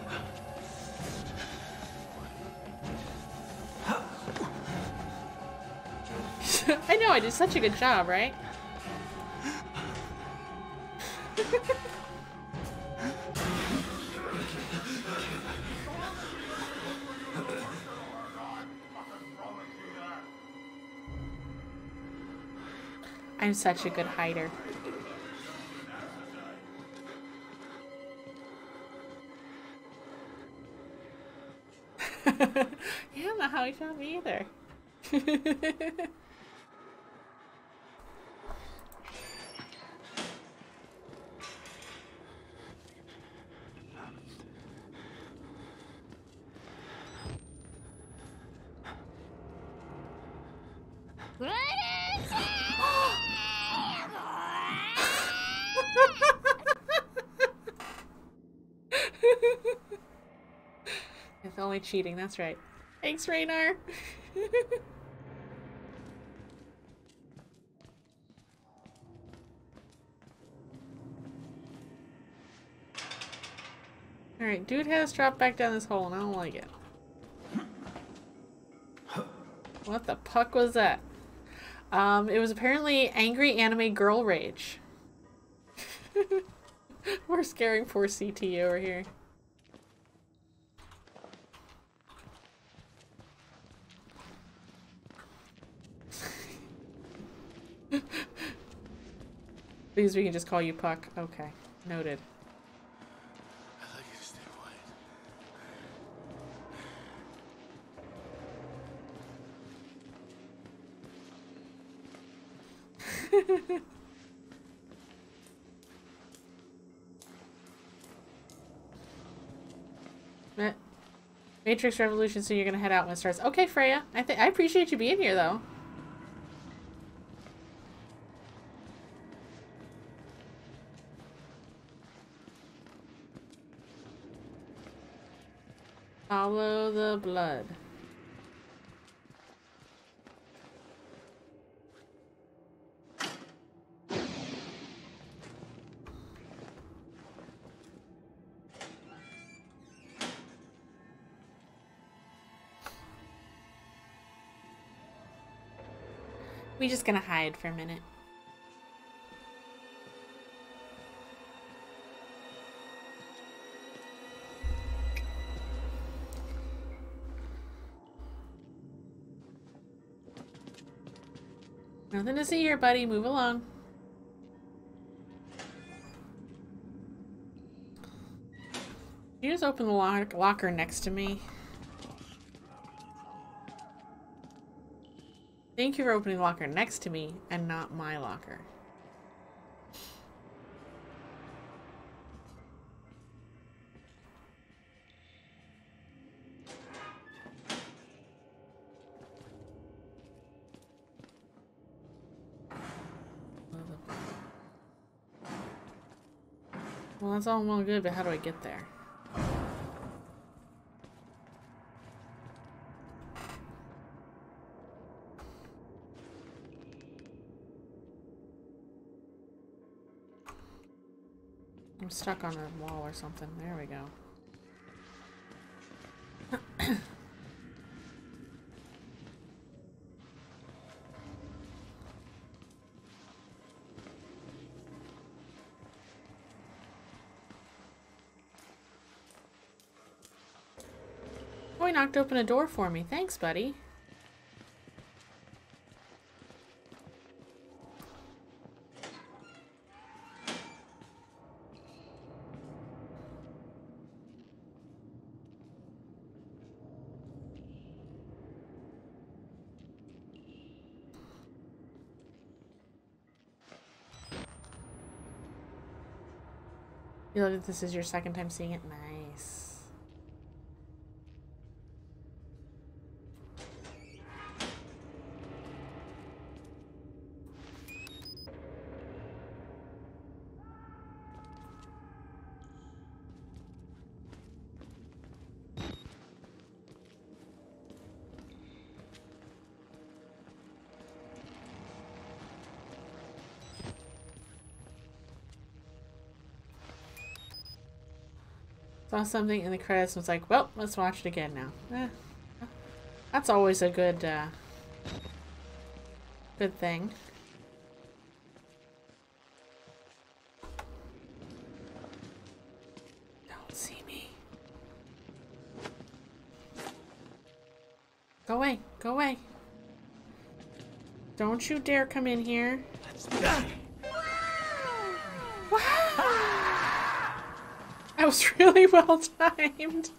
I know, I did such a good job, right? I'm such a good hider. Yeah, I don't know how he found me either. Cheating, that's right. Thanks, Raynar. Alright, dude had us drop back down this hole and I don't like it. What the puck was that? Um, it was apparently angry anime girl rage. We're scaring poor C T over here. Please, we can just call you Puck. Okay. Noted. I'd like you to stay quiet. Matrix Revolution, so you're gonna head out when it starts. Okay, Freya. I think I appreciate you being here though. Follow the blood. We're just gonna hide for a minute. Nothing to see here, buddy. Move along. You just open the lock locker next to me. Thank you for opening the locker next to me and not my locker. Well, that's all well and good, but how do I get there? I'm stuck on a wall or something. There we go. boy knocked open a door for me. Thanks, buddy. You look at this is your second time seeing it? Nice. Saw something in the credits and was like, well, let's watch it again now. Eh. That's always a good, uh, good thing. Don't see me. Go away. Go away. Don't you dare come in here. Let's go. That was really well timed.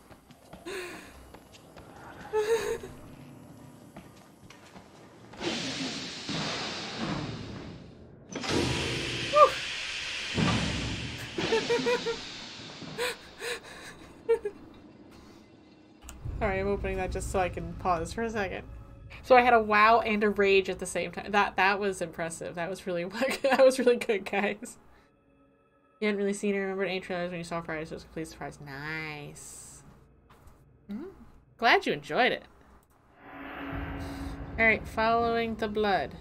Sorry, I'm opening that just so I can pause for a second. So I had a wow and a rage at the same time. That that was impressive. That was really that was really good, guys. You hadn't really seen or remembered any trailers when you saw Friday, so it was a complete surprise. Nice. Mm-hmm. Glad you enjoyed it. Alright, following the blood.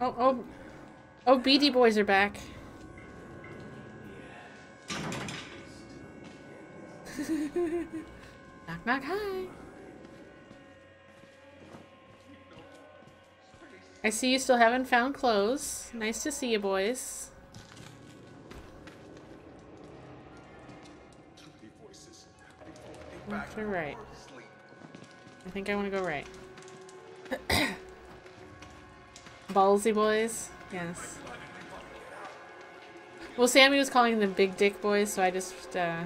Oh, oh. Oh, B D boys are back. Knock, knock, hi. I see you still haven't found clothes. Nice to see you, boys. Left or right? I think I want to go right. Ballsy boys. Yes. Well, Sammy was calling them big dick boys, so I just, uh,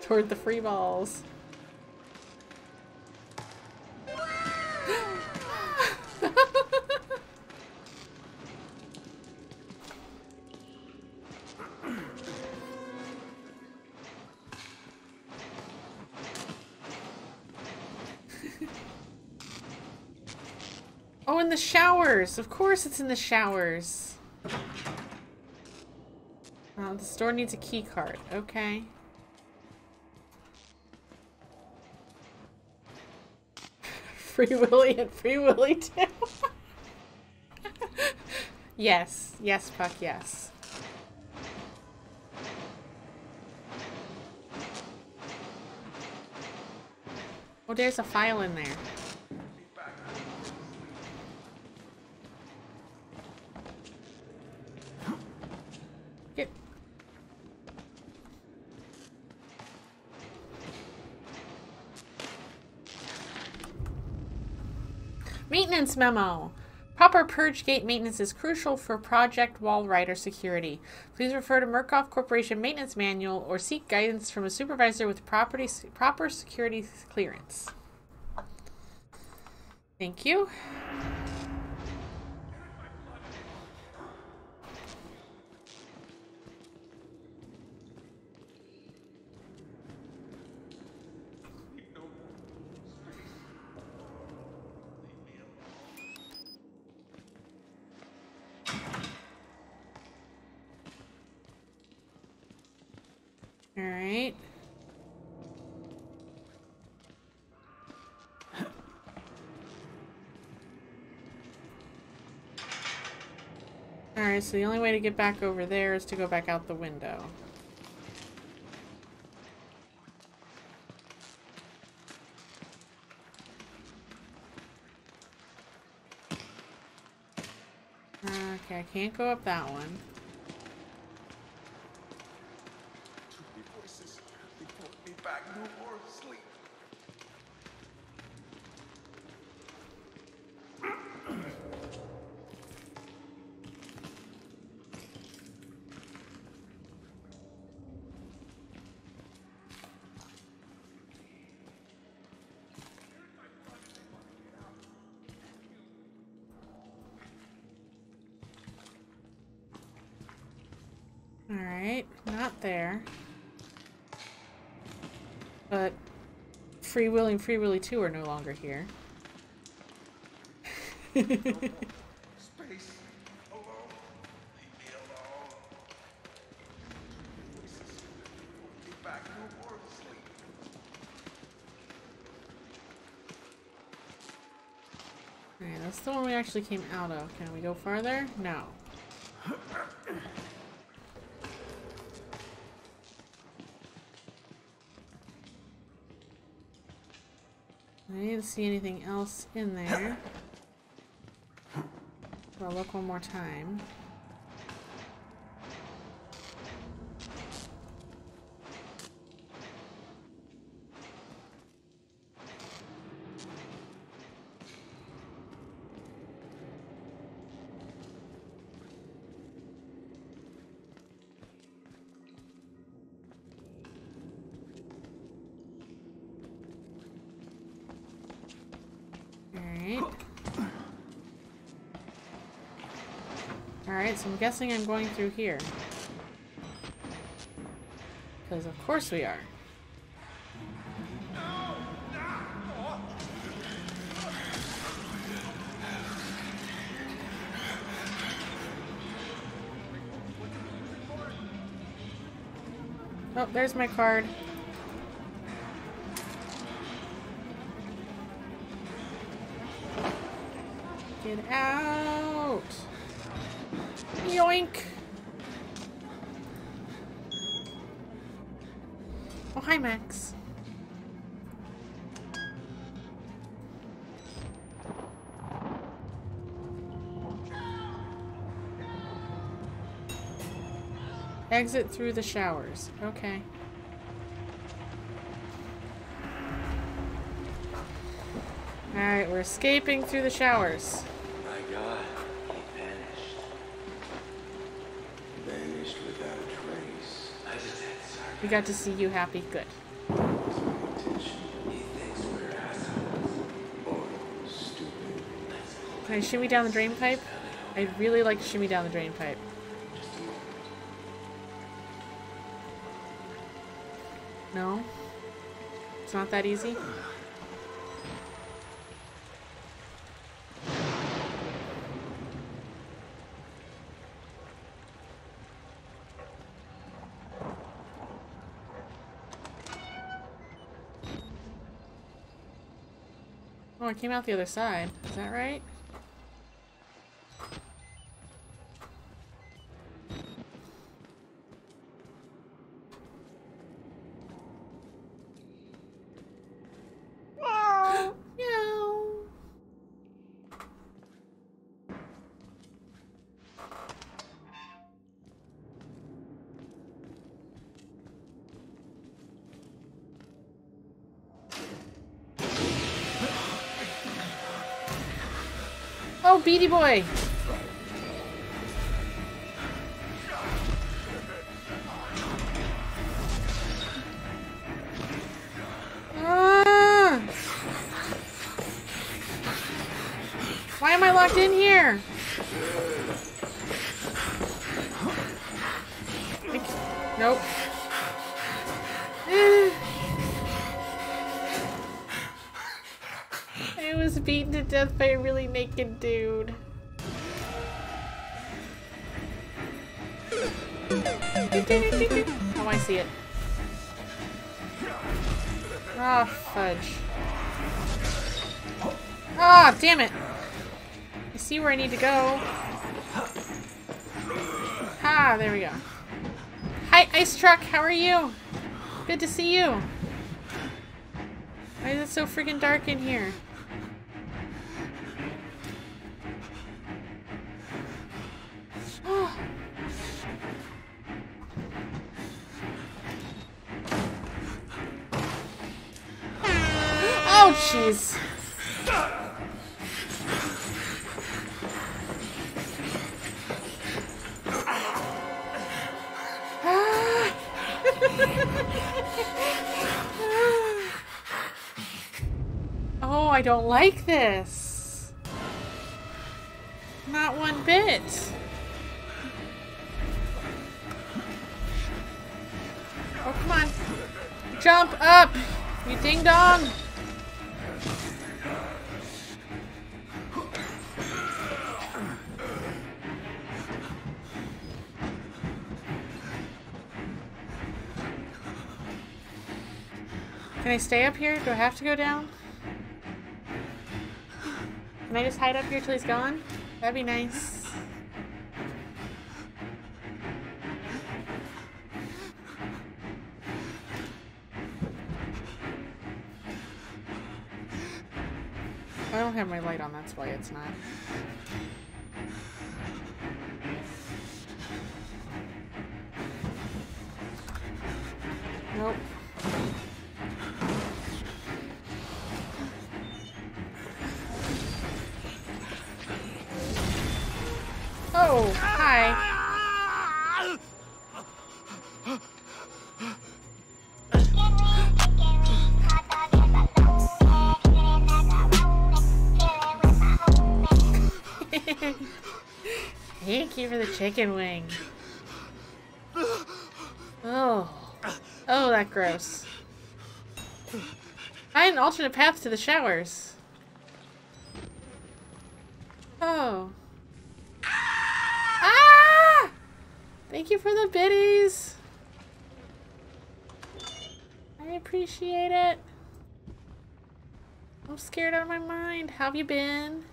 toward the free balls. Oh, in the showers! Of course it's in the showers. Oh, the store needs a key card. Okay. Free Willy and Free Willy too. Yes. Yes, Puck, yes. Oh, there's a file in there. Maintenance memo. Proper purge gate maintenance is crucial for Project Wallrider security. Please refer to Murkoff Corporation Maintenance Manual or seek guidance from a supervisor with property, proper security clearance. Thank you. So the only way to get back over there is to go back out the window. Okay, I can't go up that one. Alright, not there. But Free Willy and Free Willy two are no longer here. No more. Space. Alone. Leave me alone. Be back. No more sleep. Alright, that's the one we actually came out of. Can we go farther? No. I didn't see anything else in there. So I'll look one more time. Alright, so I'm guessing I'm going through here. Because of course we are. Oh, there's my card. Get out! Yoink! Oh, hi, Max. Exit through the showers. Okay. Alright, we're escaping through the showers. We got to see you happy. Good. Can I shimmy down the drain pipe? I'd really like to shimmy down the drain pipe. No? It's not that easy? Oh, I came out the other side. Is that right? Wow! Meow. Oh, Beady Boy! Ah! Why am I locked in here? Nope. Was beaten to death by a really naked dude. Oh, I see it. Ah, fudge. Ah, damn it! I see where I need to go. Ah, there we go. Hi, Ice Truck, how are you? Good to see you. Why is it so freaking dark in here? Oh, jeez. Oh, I don't like this. Not one bit. Oh, come on. Jump up, you ding dong. Can I stay up here? Do I have to go down? Can I just hide up here till he's gone? That'd be nice. I don't have my light on, that's why it's not. Nope. Oh, hi. Thank you for the chicken wing. Oh. Oh, that gross. I had an alternate path to the showers. Oh. Thank you for the biddies! I appreciate it. I'm scared out of my mind. How have you been?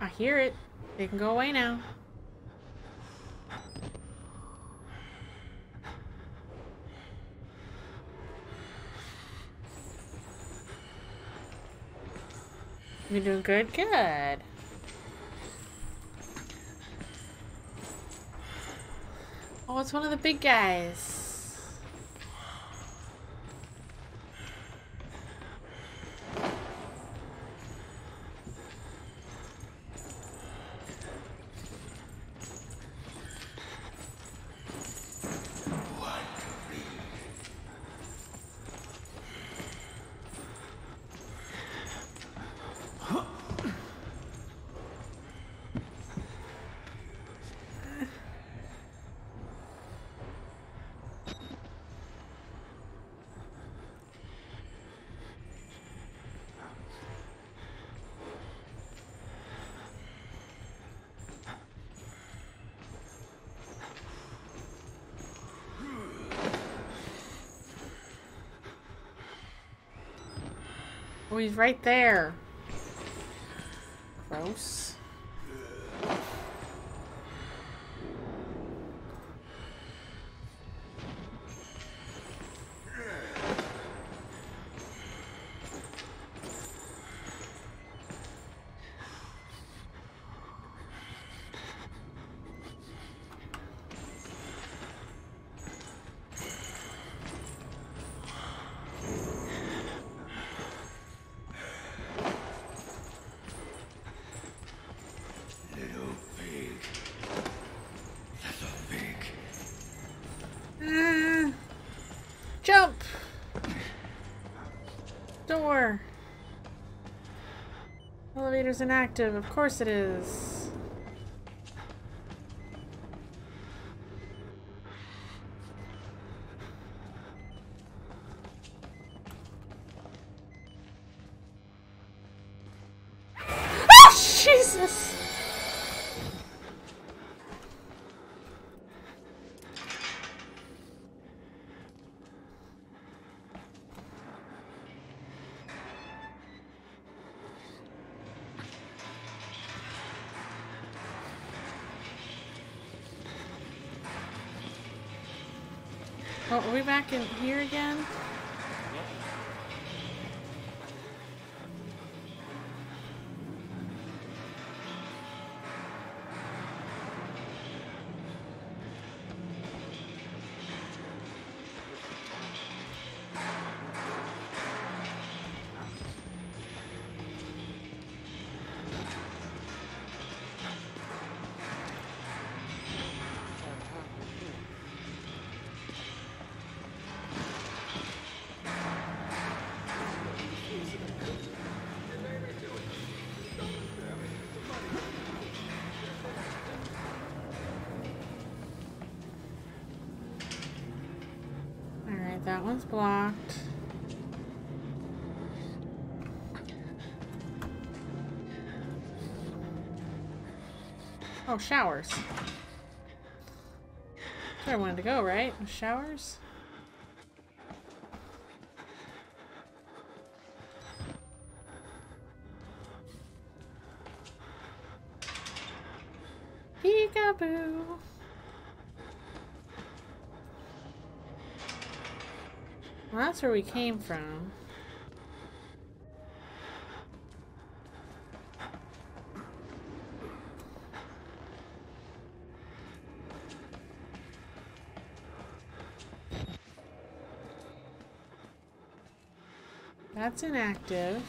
I hear it. They can go away now. You're doing good? Good. Oh, it's one of the big guys. Oh, he's right there. Gross. Door. Elevator's inactive. Of course it is. Oh, Jesus! Oh, are we back in here again? That one's blocked. Oh, showers. That's where I wanted to go, right? Showers? Peekaboo! Well, that's where we came from. That's inactive.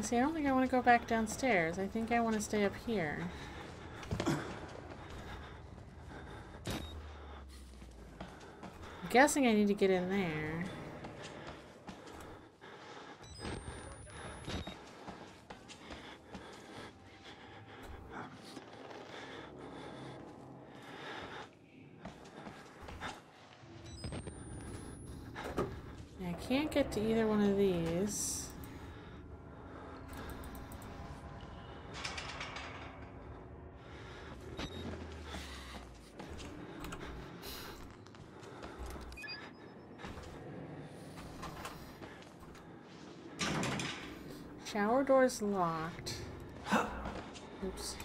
See, I don't think I want to go back downstairs. I think I want to stay up here. I'm guessing I need to get in there. I can't get to either one of these. Shower door's locked. Oops.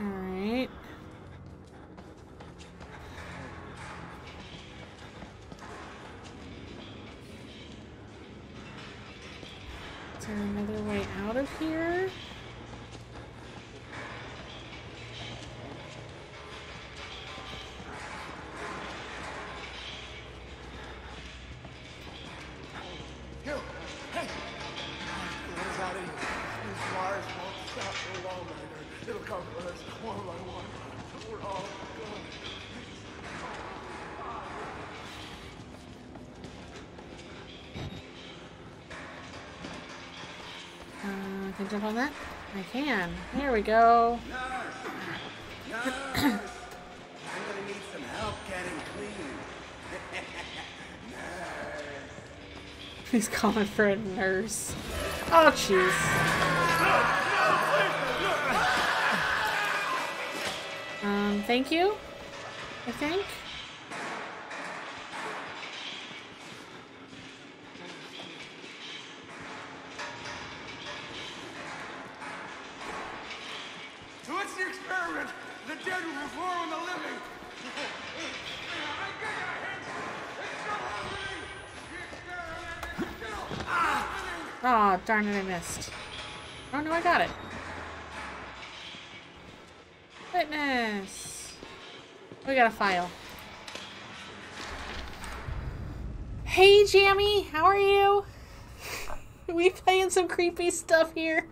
All right. Is there another way out of here? Jump on that? I can. There we go. Nurse! Nurse! I'm going to need some help getting clean. Nurse! He's calling for a nurse. Oh, jeez. Um, thank you? I think? Oh, darn it, I missed. Oh no, I got it. Witness! We got a file. Hey, Jammy! How are you? We playing some creepy stuff here.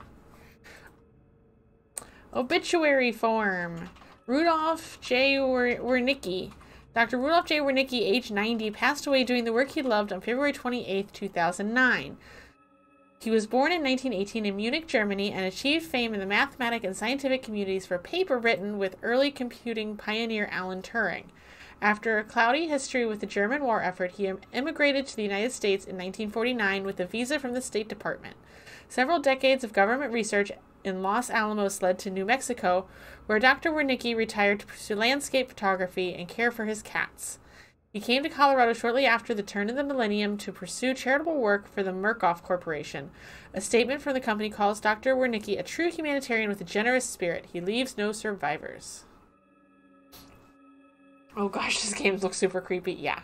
Obituary form. Rudolph J. Wernicke. Doctor Rudolph J. Wernicke, age ninety, passed away doing the work he loved on February twenty-eighth, two thousand nine. He was born in nineteen eighteen in Munich, Germany, and achieved fame in the mathematic and scientific communities for a paper written with early computing pioneer Alan Turing. After a cloudy history with the German war effort, he immigrated to the United States in nineteen forty-nine with a visa from the State Department. Several decades of government research in Los Alamos led to New Mexico, where Doctor Wernicke retired to pursue landscape photography and care for his cats. He came to Colorado shortly after the turn of the millennium to pursue charitable work for the Murkoff Corporation. A statement from the company calls Doctor Wernicke a true humanitarian with a generous spirit. He leaves no survivors. Oh gosh, this game looks super creepy. Yeah.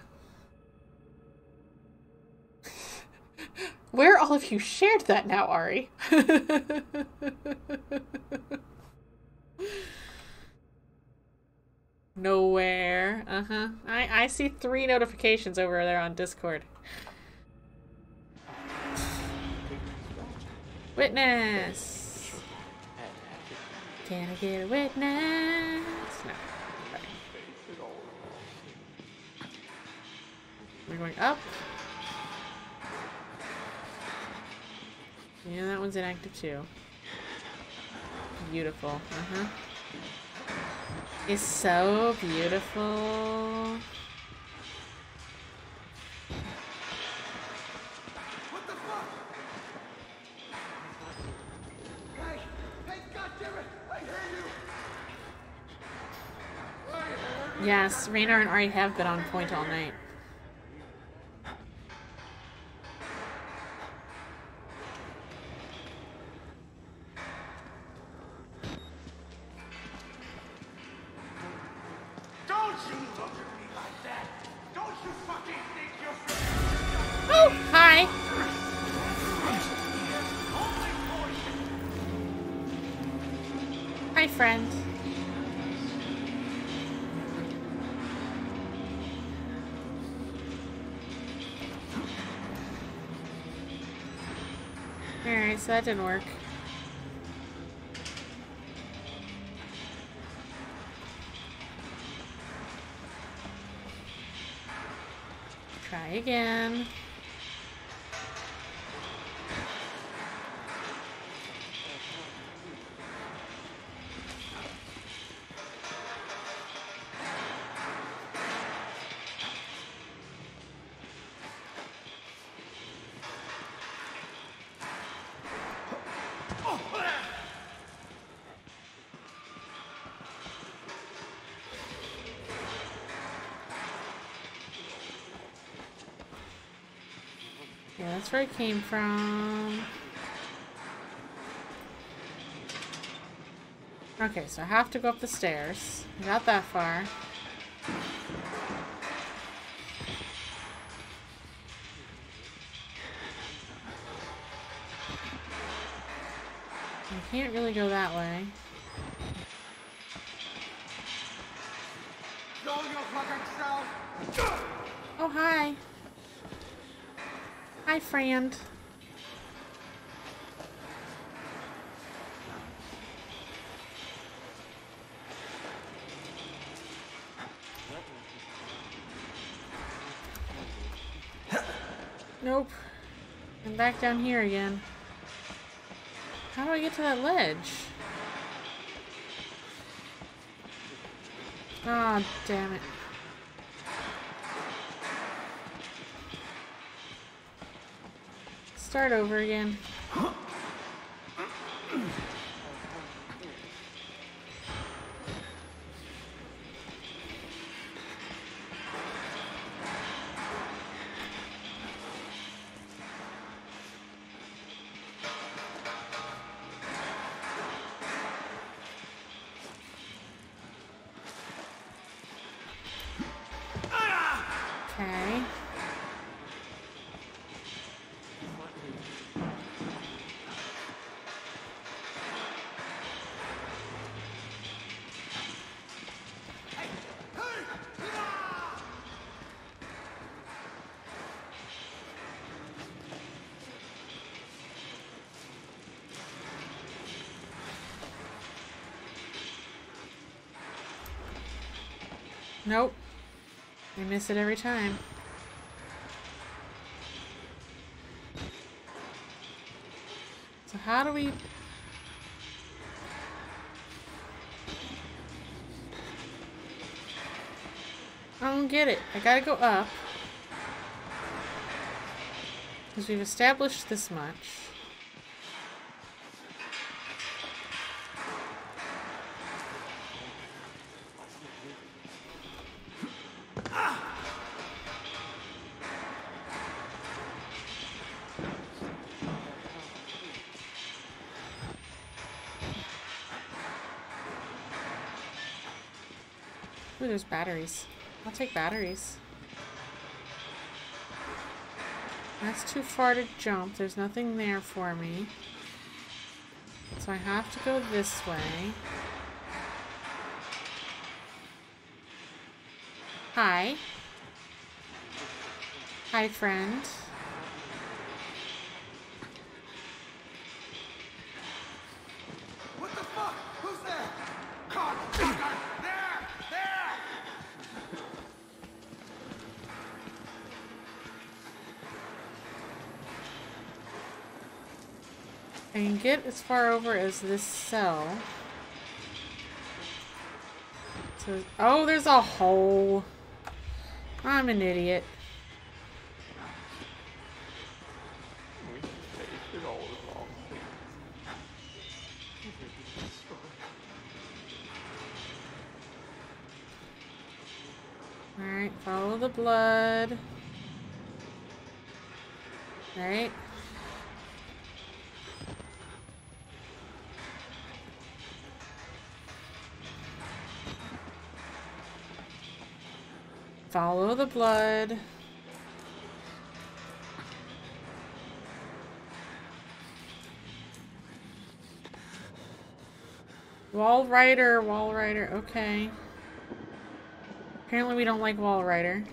Where all of you shared that now, Ari? Nowhere. Uh-huh. I, I see three notifications over there on Discord. Witness! Can I get a witness? No. We're going up. Yeah, that one's inactive too. Beautiful. Uh-huh. It's so beautiful. What the fuck? Hey, hey, God damn it! I hear you. Yes, Raynor and Ari have been on point all night. So that didn't work. Try again. That's where it came from. Okay, so I have to go up the stairs. I got that far. I can't really go that way. Oh, hi. Hi, friend. Nope. I'm back down here again. How do I get to that ledge? Ah, damn it. Start over again. Nope. I miss it every time. So how do we... I don't get it. I gotta go up. Because we've established this much. There's batteries. I'll take batteries. That's too far to jump. There's nothing there for me. So I have to go this way. Hi. Hi, friend. What the fuck? Who's there? God, fucker! I can get as far over as this cell. So, oh, there's a hole. I'm an idiot. Alright, follow the blood. Alright. Follow the blood. Wallrider, Wallrider, okay. Apparently we don't like Wallrider.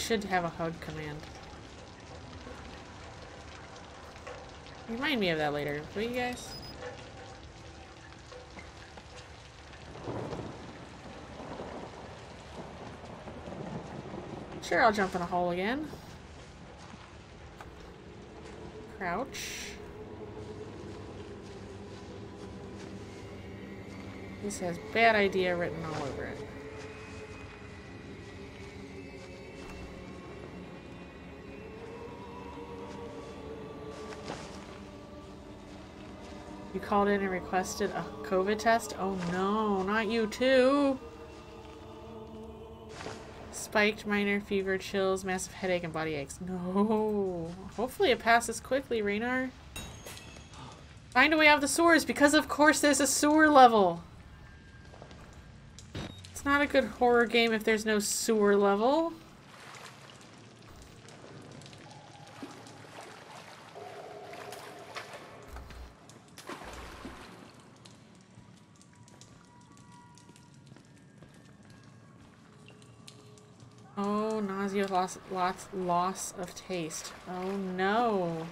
Should have a hug command. Remind me of that later, will you guys? Sure, I'll jump in a hole again. Crouch. This has bad idea written all over it. You called in and requested a COVID test? Oh no, not you too! Spiked, minor fever, chills, massive headache, and body aches. No! Hopefully it passes quickly, Raynar. Find a way out of the sewers, because of course there's a sewer level! It's not a good horror game if there's no sewer level. Loss, lots, loss of taste. Oh no.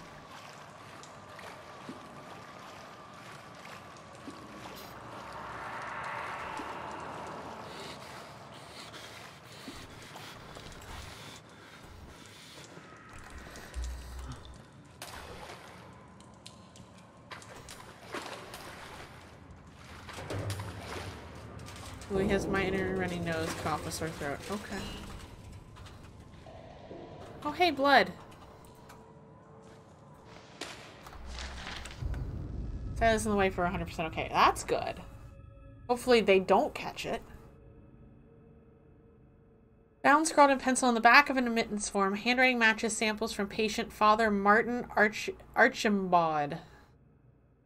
Well, he has minor runny nose, cough, a sore throat. Okay. Oh, hey, blood. That is in the way for one hundred percent. Okay, that's good. Hopefully they don't catch it. Found scrawled in pencil on the back of an admittance form. Handwriting matches samples from patient Father Martin Arch Archambaud.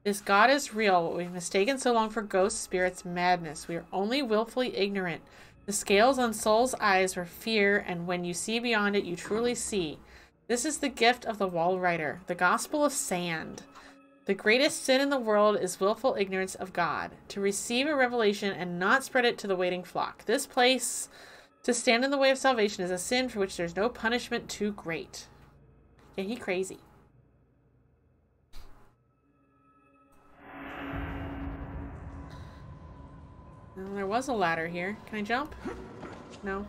This God is real. What we've mistaken so long for ghosts, spirits, madness. We are only willfully ignorant. The scales on soul's eyes were fear, and when you see beyond it, you truly see. This is the gift of the Wallrider, the gospel of sand. The greatest sin in the world is willful ignorance of God. To receive a revelation and not spread it to the waiting flock. This place, to stand in the way of salvation, is a sin for which there's no punishment too great. Yeah, he crazy. Well, there was a ladder here. Can I jump? No.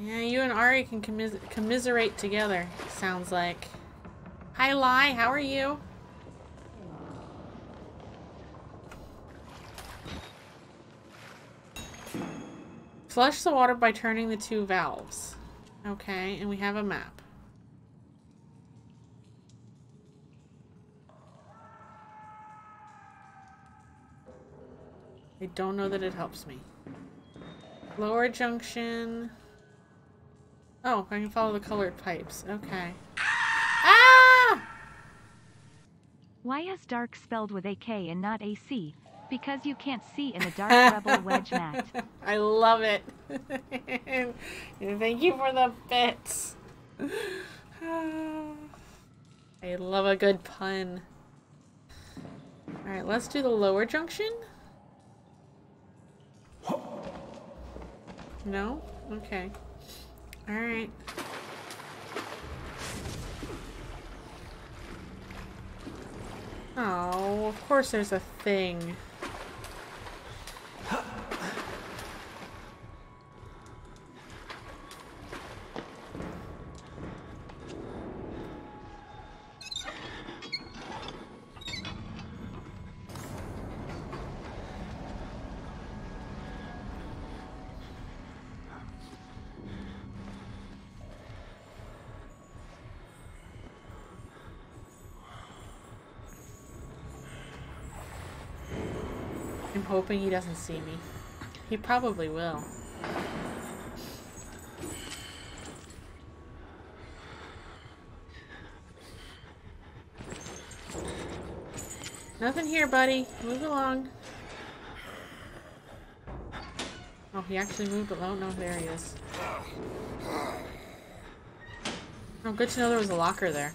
Yeah, you and Ari can commis commiserate together, sounds like. Hi, Lai, how are you? Flush the water by turning the two valves. Okay, and we have a map. I don't know that it helps me. Lower junction... Oh, I can follow the colored pipes. Okay. Ah! Why is dark spelled with A K and not A C? Because you can't see in the dark rebel wedge mat. I love it. Thank you for the bits. I love a good pun. Alright, let's do the lower junction. No? Okay. All right. Oh, of course there's a thing. Hoping he doesn't see me. He probably will. Nothing here, buddy. Move along. Oh, he actually moved alone. No, there he is. Oh, good to know there was a locker there.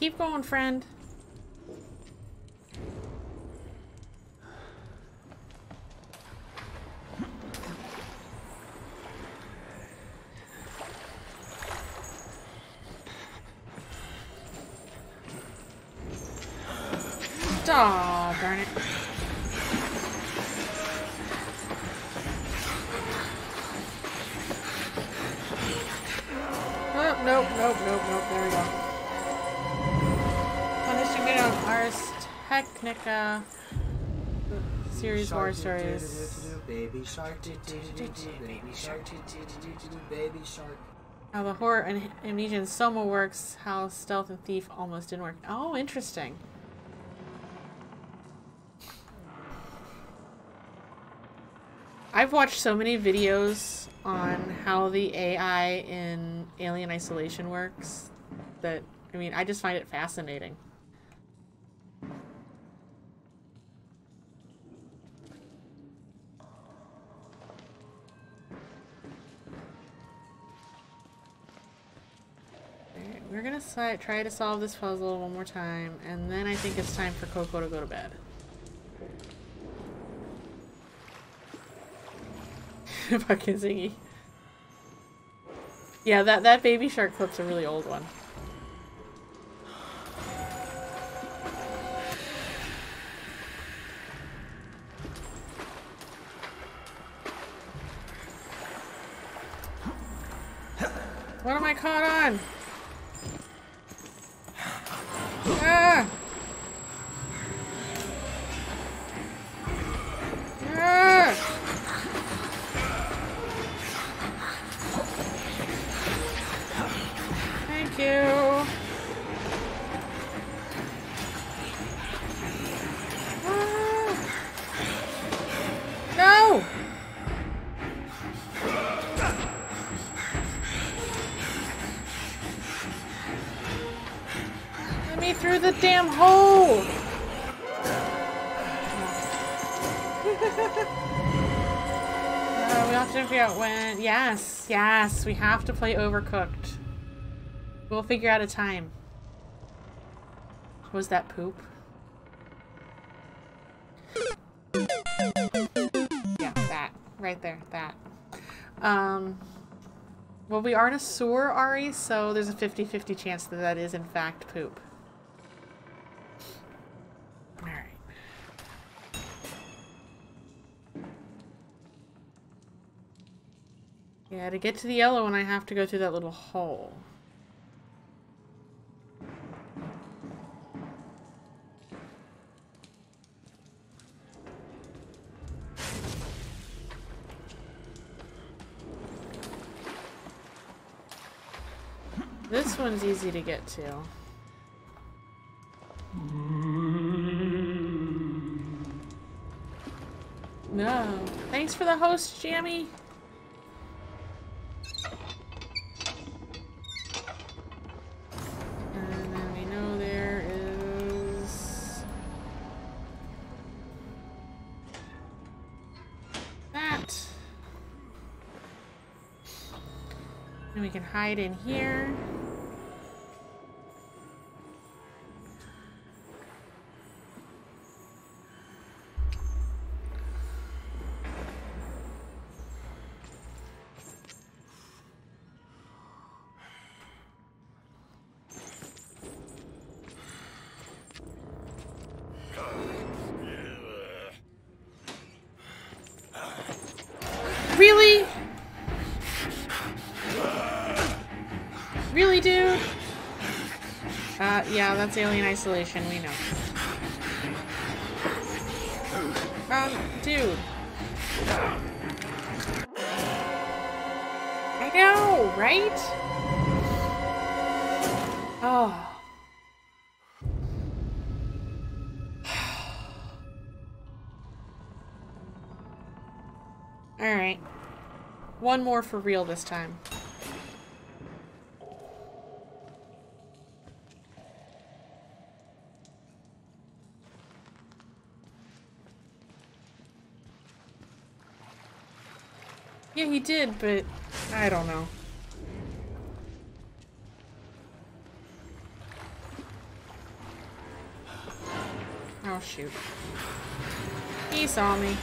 Keep going, friend. Aw, darn it. Oh, nope, nope, nope, nope. There we go. Ars Technica series war stories. Baby shark, baby shark, baby shark. How the horror and amnesia and Soma works. How stealth and thief almost didn't work. Oh, interesting. I've watched so many videos on how the A I in Alien Isolation works that I mean, I just find it fascinating. We're gonna si- try to solve this puzzle one more time, and then I think it's time for Coco to go to bed. Fucking Ziggy. Yeah, that, that baby shark clip's a really old one. What am I caught on? Ah! Ah! go? Let me through the damn hole! No, we have to figure out when. Yes, yes, we have to play Overcooked. We'll figure out a time. Was that poop? Yeah, that. Right there, that. Um, well, we are in a sewer, Ari, so there's a fifty fifty chance that that is, in fact, poop. Alright. Yeah, to get to the yellow one, I have to go through that little hole. This one's easy to get to. No. Thanks for the host, Jammy. And then we know there is that. And we can hide in here. Yeah, that's Alien Isolation, we know. Um, dude. I know, right? Oh. Alright. One more for real this time. Yeah, he did, but I don't know. Oh, shoot. He saw me.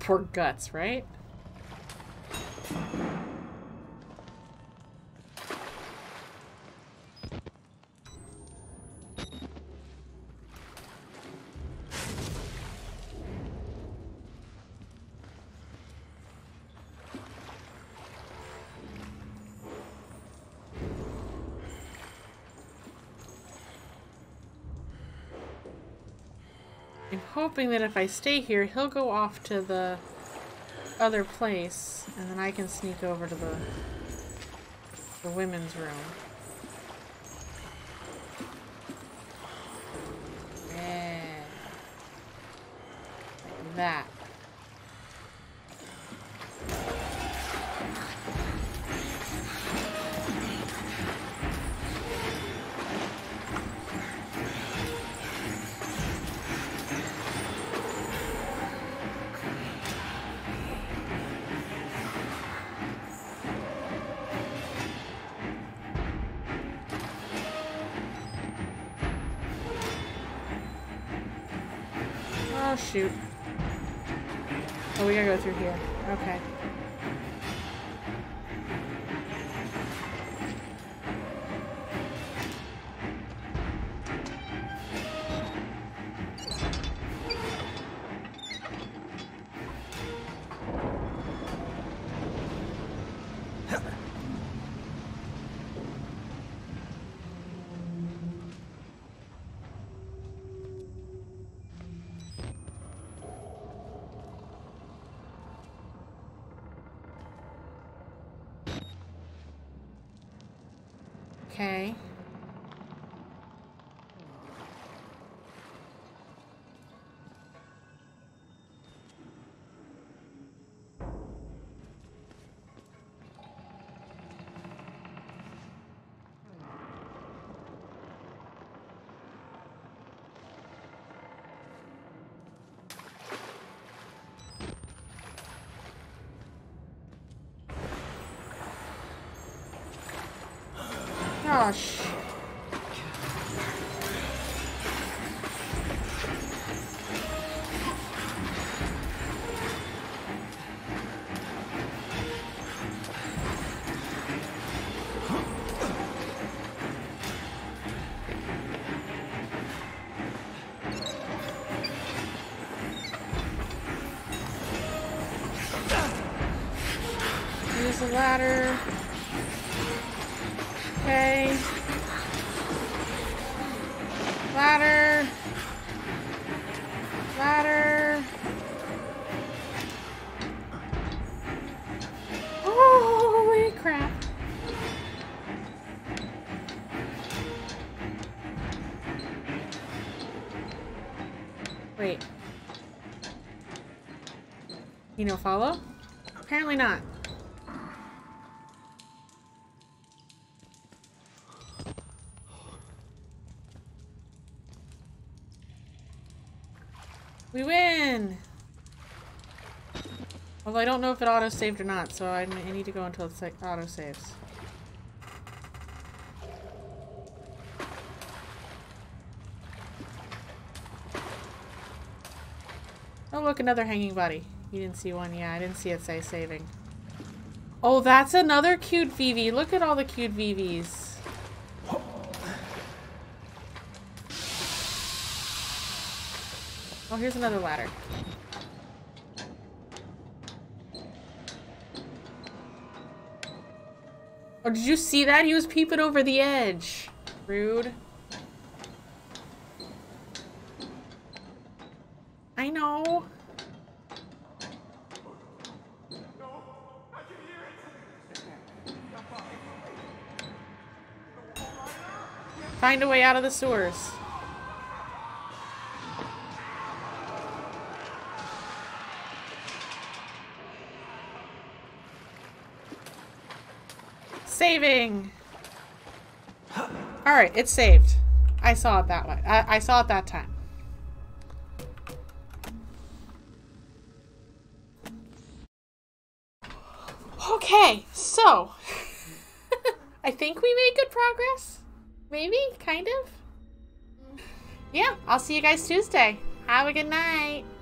Poor guts, right? Hoping that if I stay here, he'll go off to the other place, and then I can sneak over to the, the women's room. Yeah. Like that. Shoot. Oh, we gotta go through here. Okay. Okay. Oh, shit. Use the ladder. Okay. Ladder. Ladder. Holy crap. Wait. You know, follow? Apparently not. We win! Although I don't know if it auto-saved or not, so I need to go until it like auto-saves. Oh look, another hanging body. You didn't see one? Yeah, I didn't see it say saving. Oh, that's another cute Vivi. Look at all the cute Vivis. Oh, here's another ladder. Oh, did you see that? He was peeping over the edge. Rude. I know. Find a way out of the sewers. Saving. All right, it's saved. I saw it that way. I, I saw it that time. Okay, so I think we made good progress. Maybe, kind of. Yeah, I'll see you guys Tuesday. Have a good night.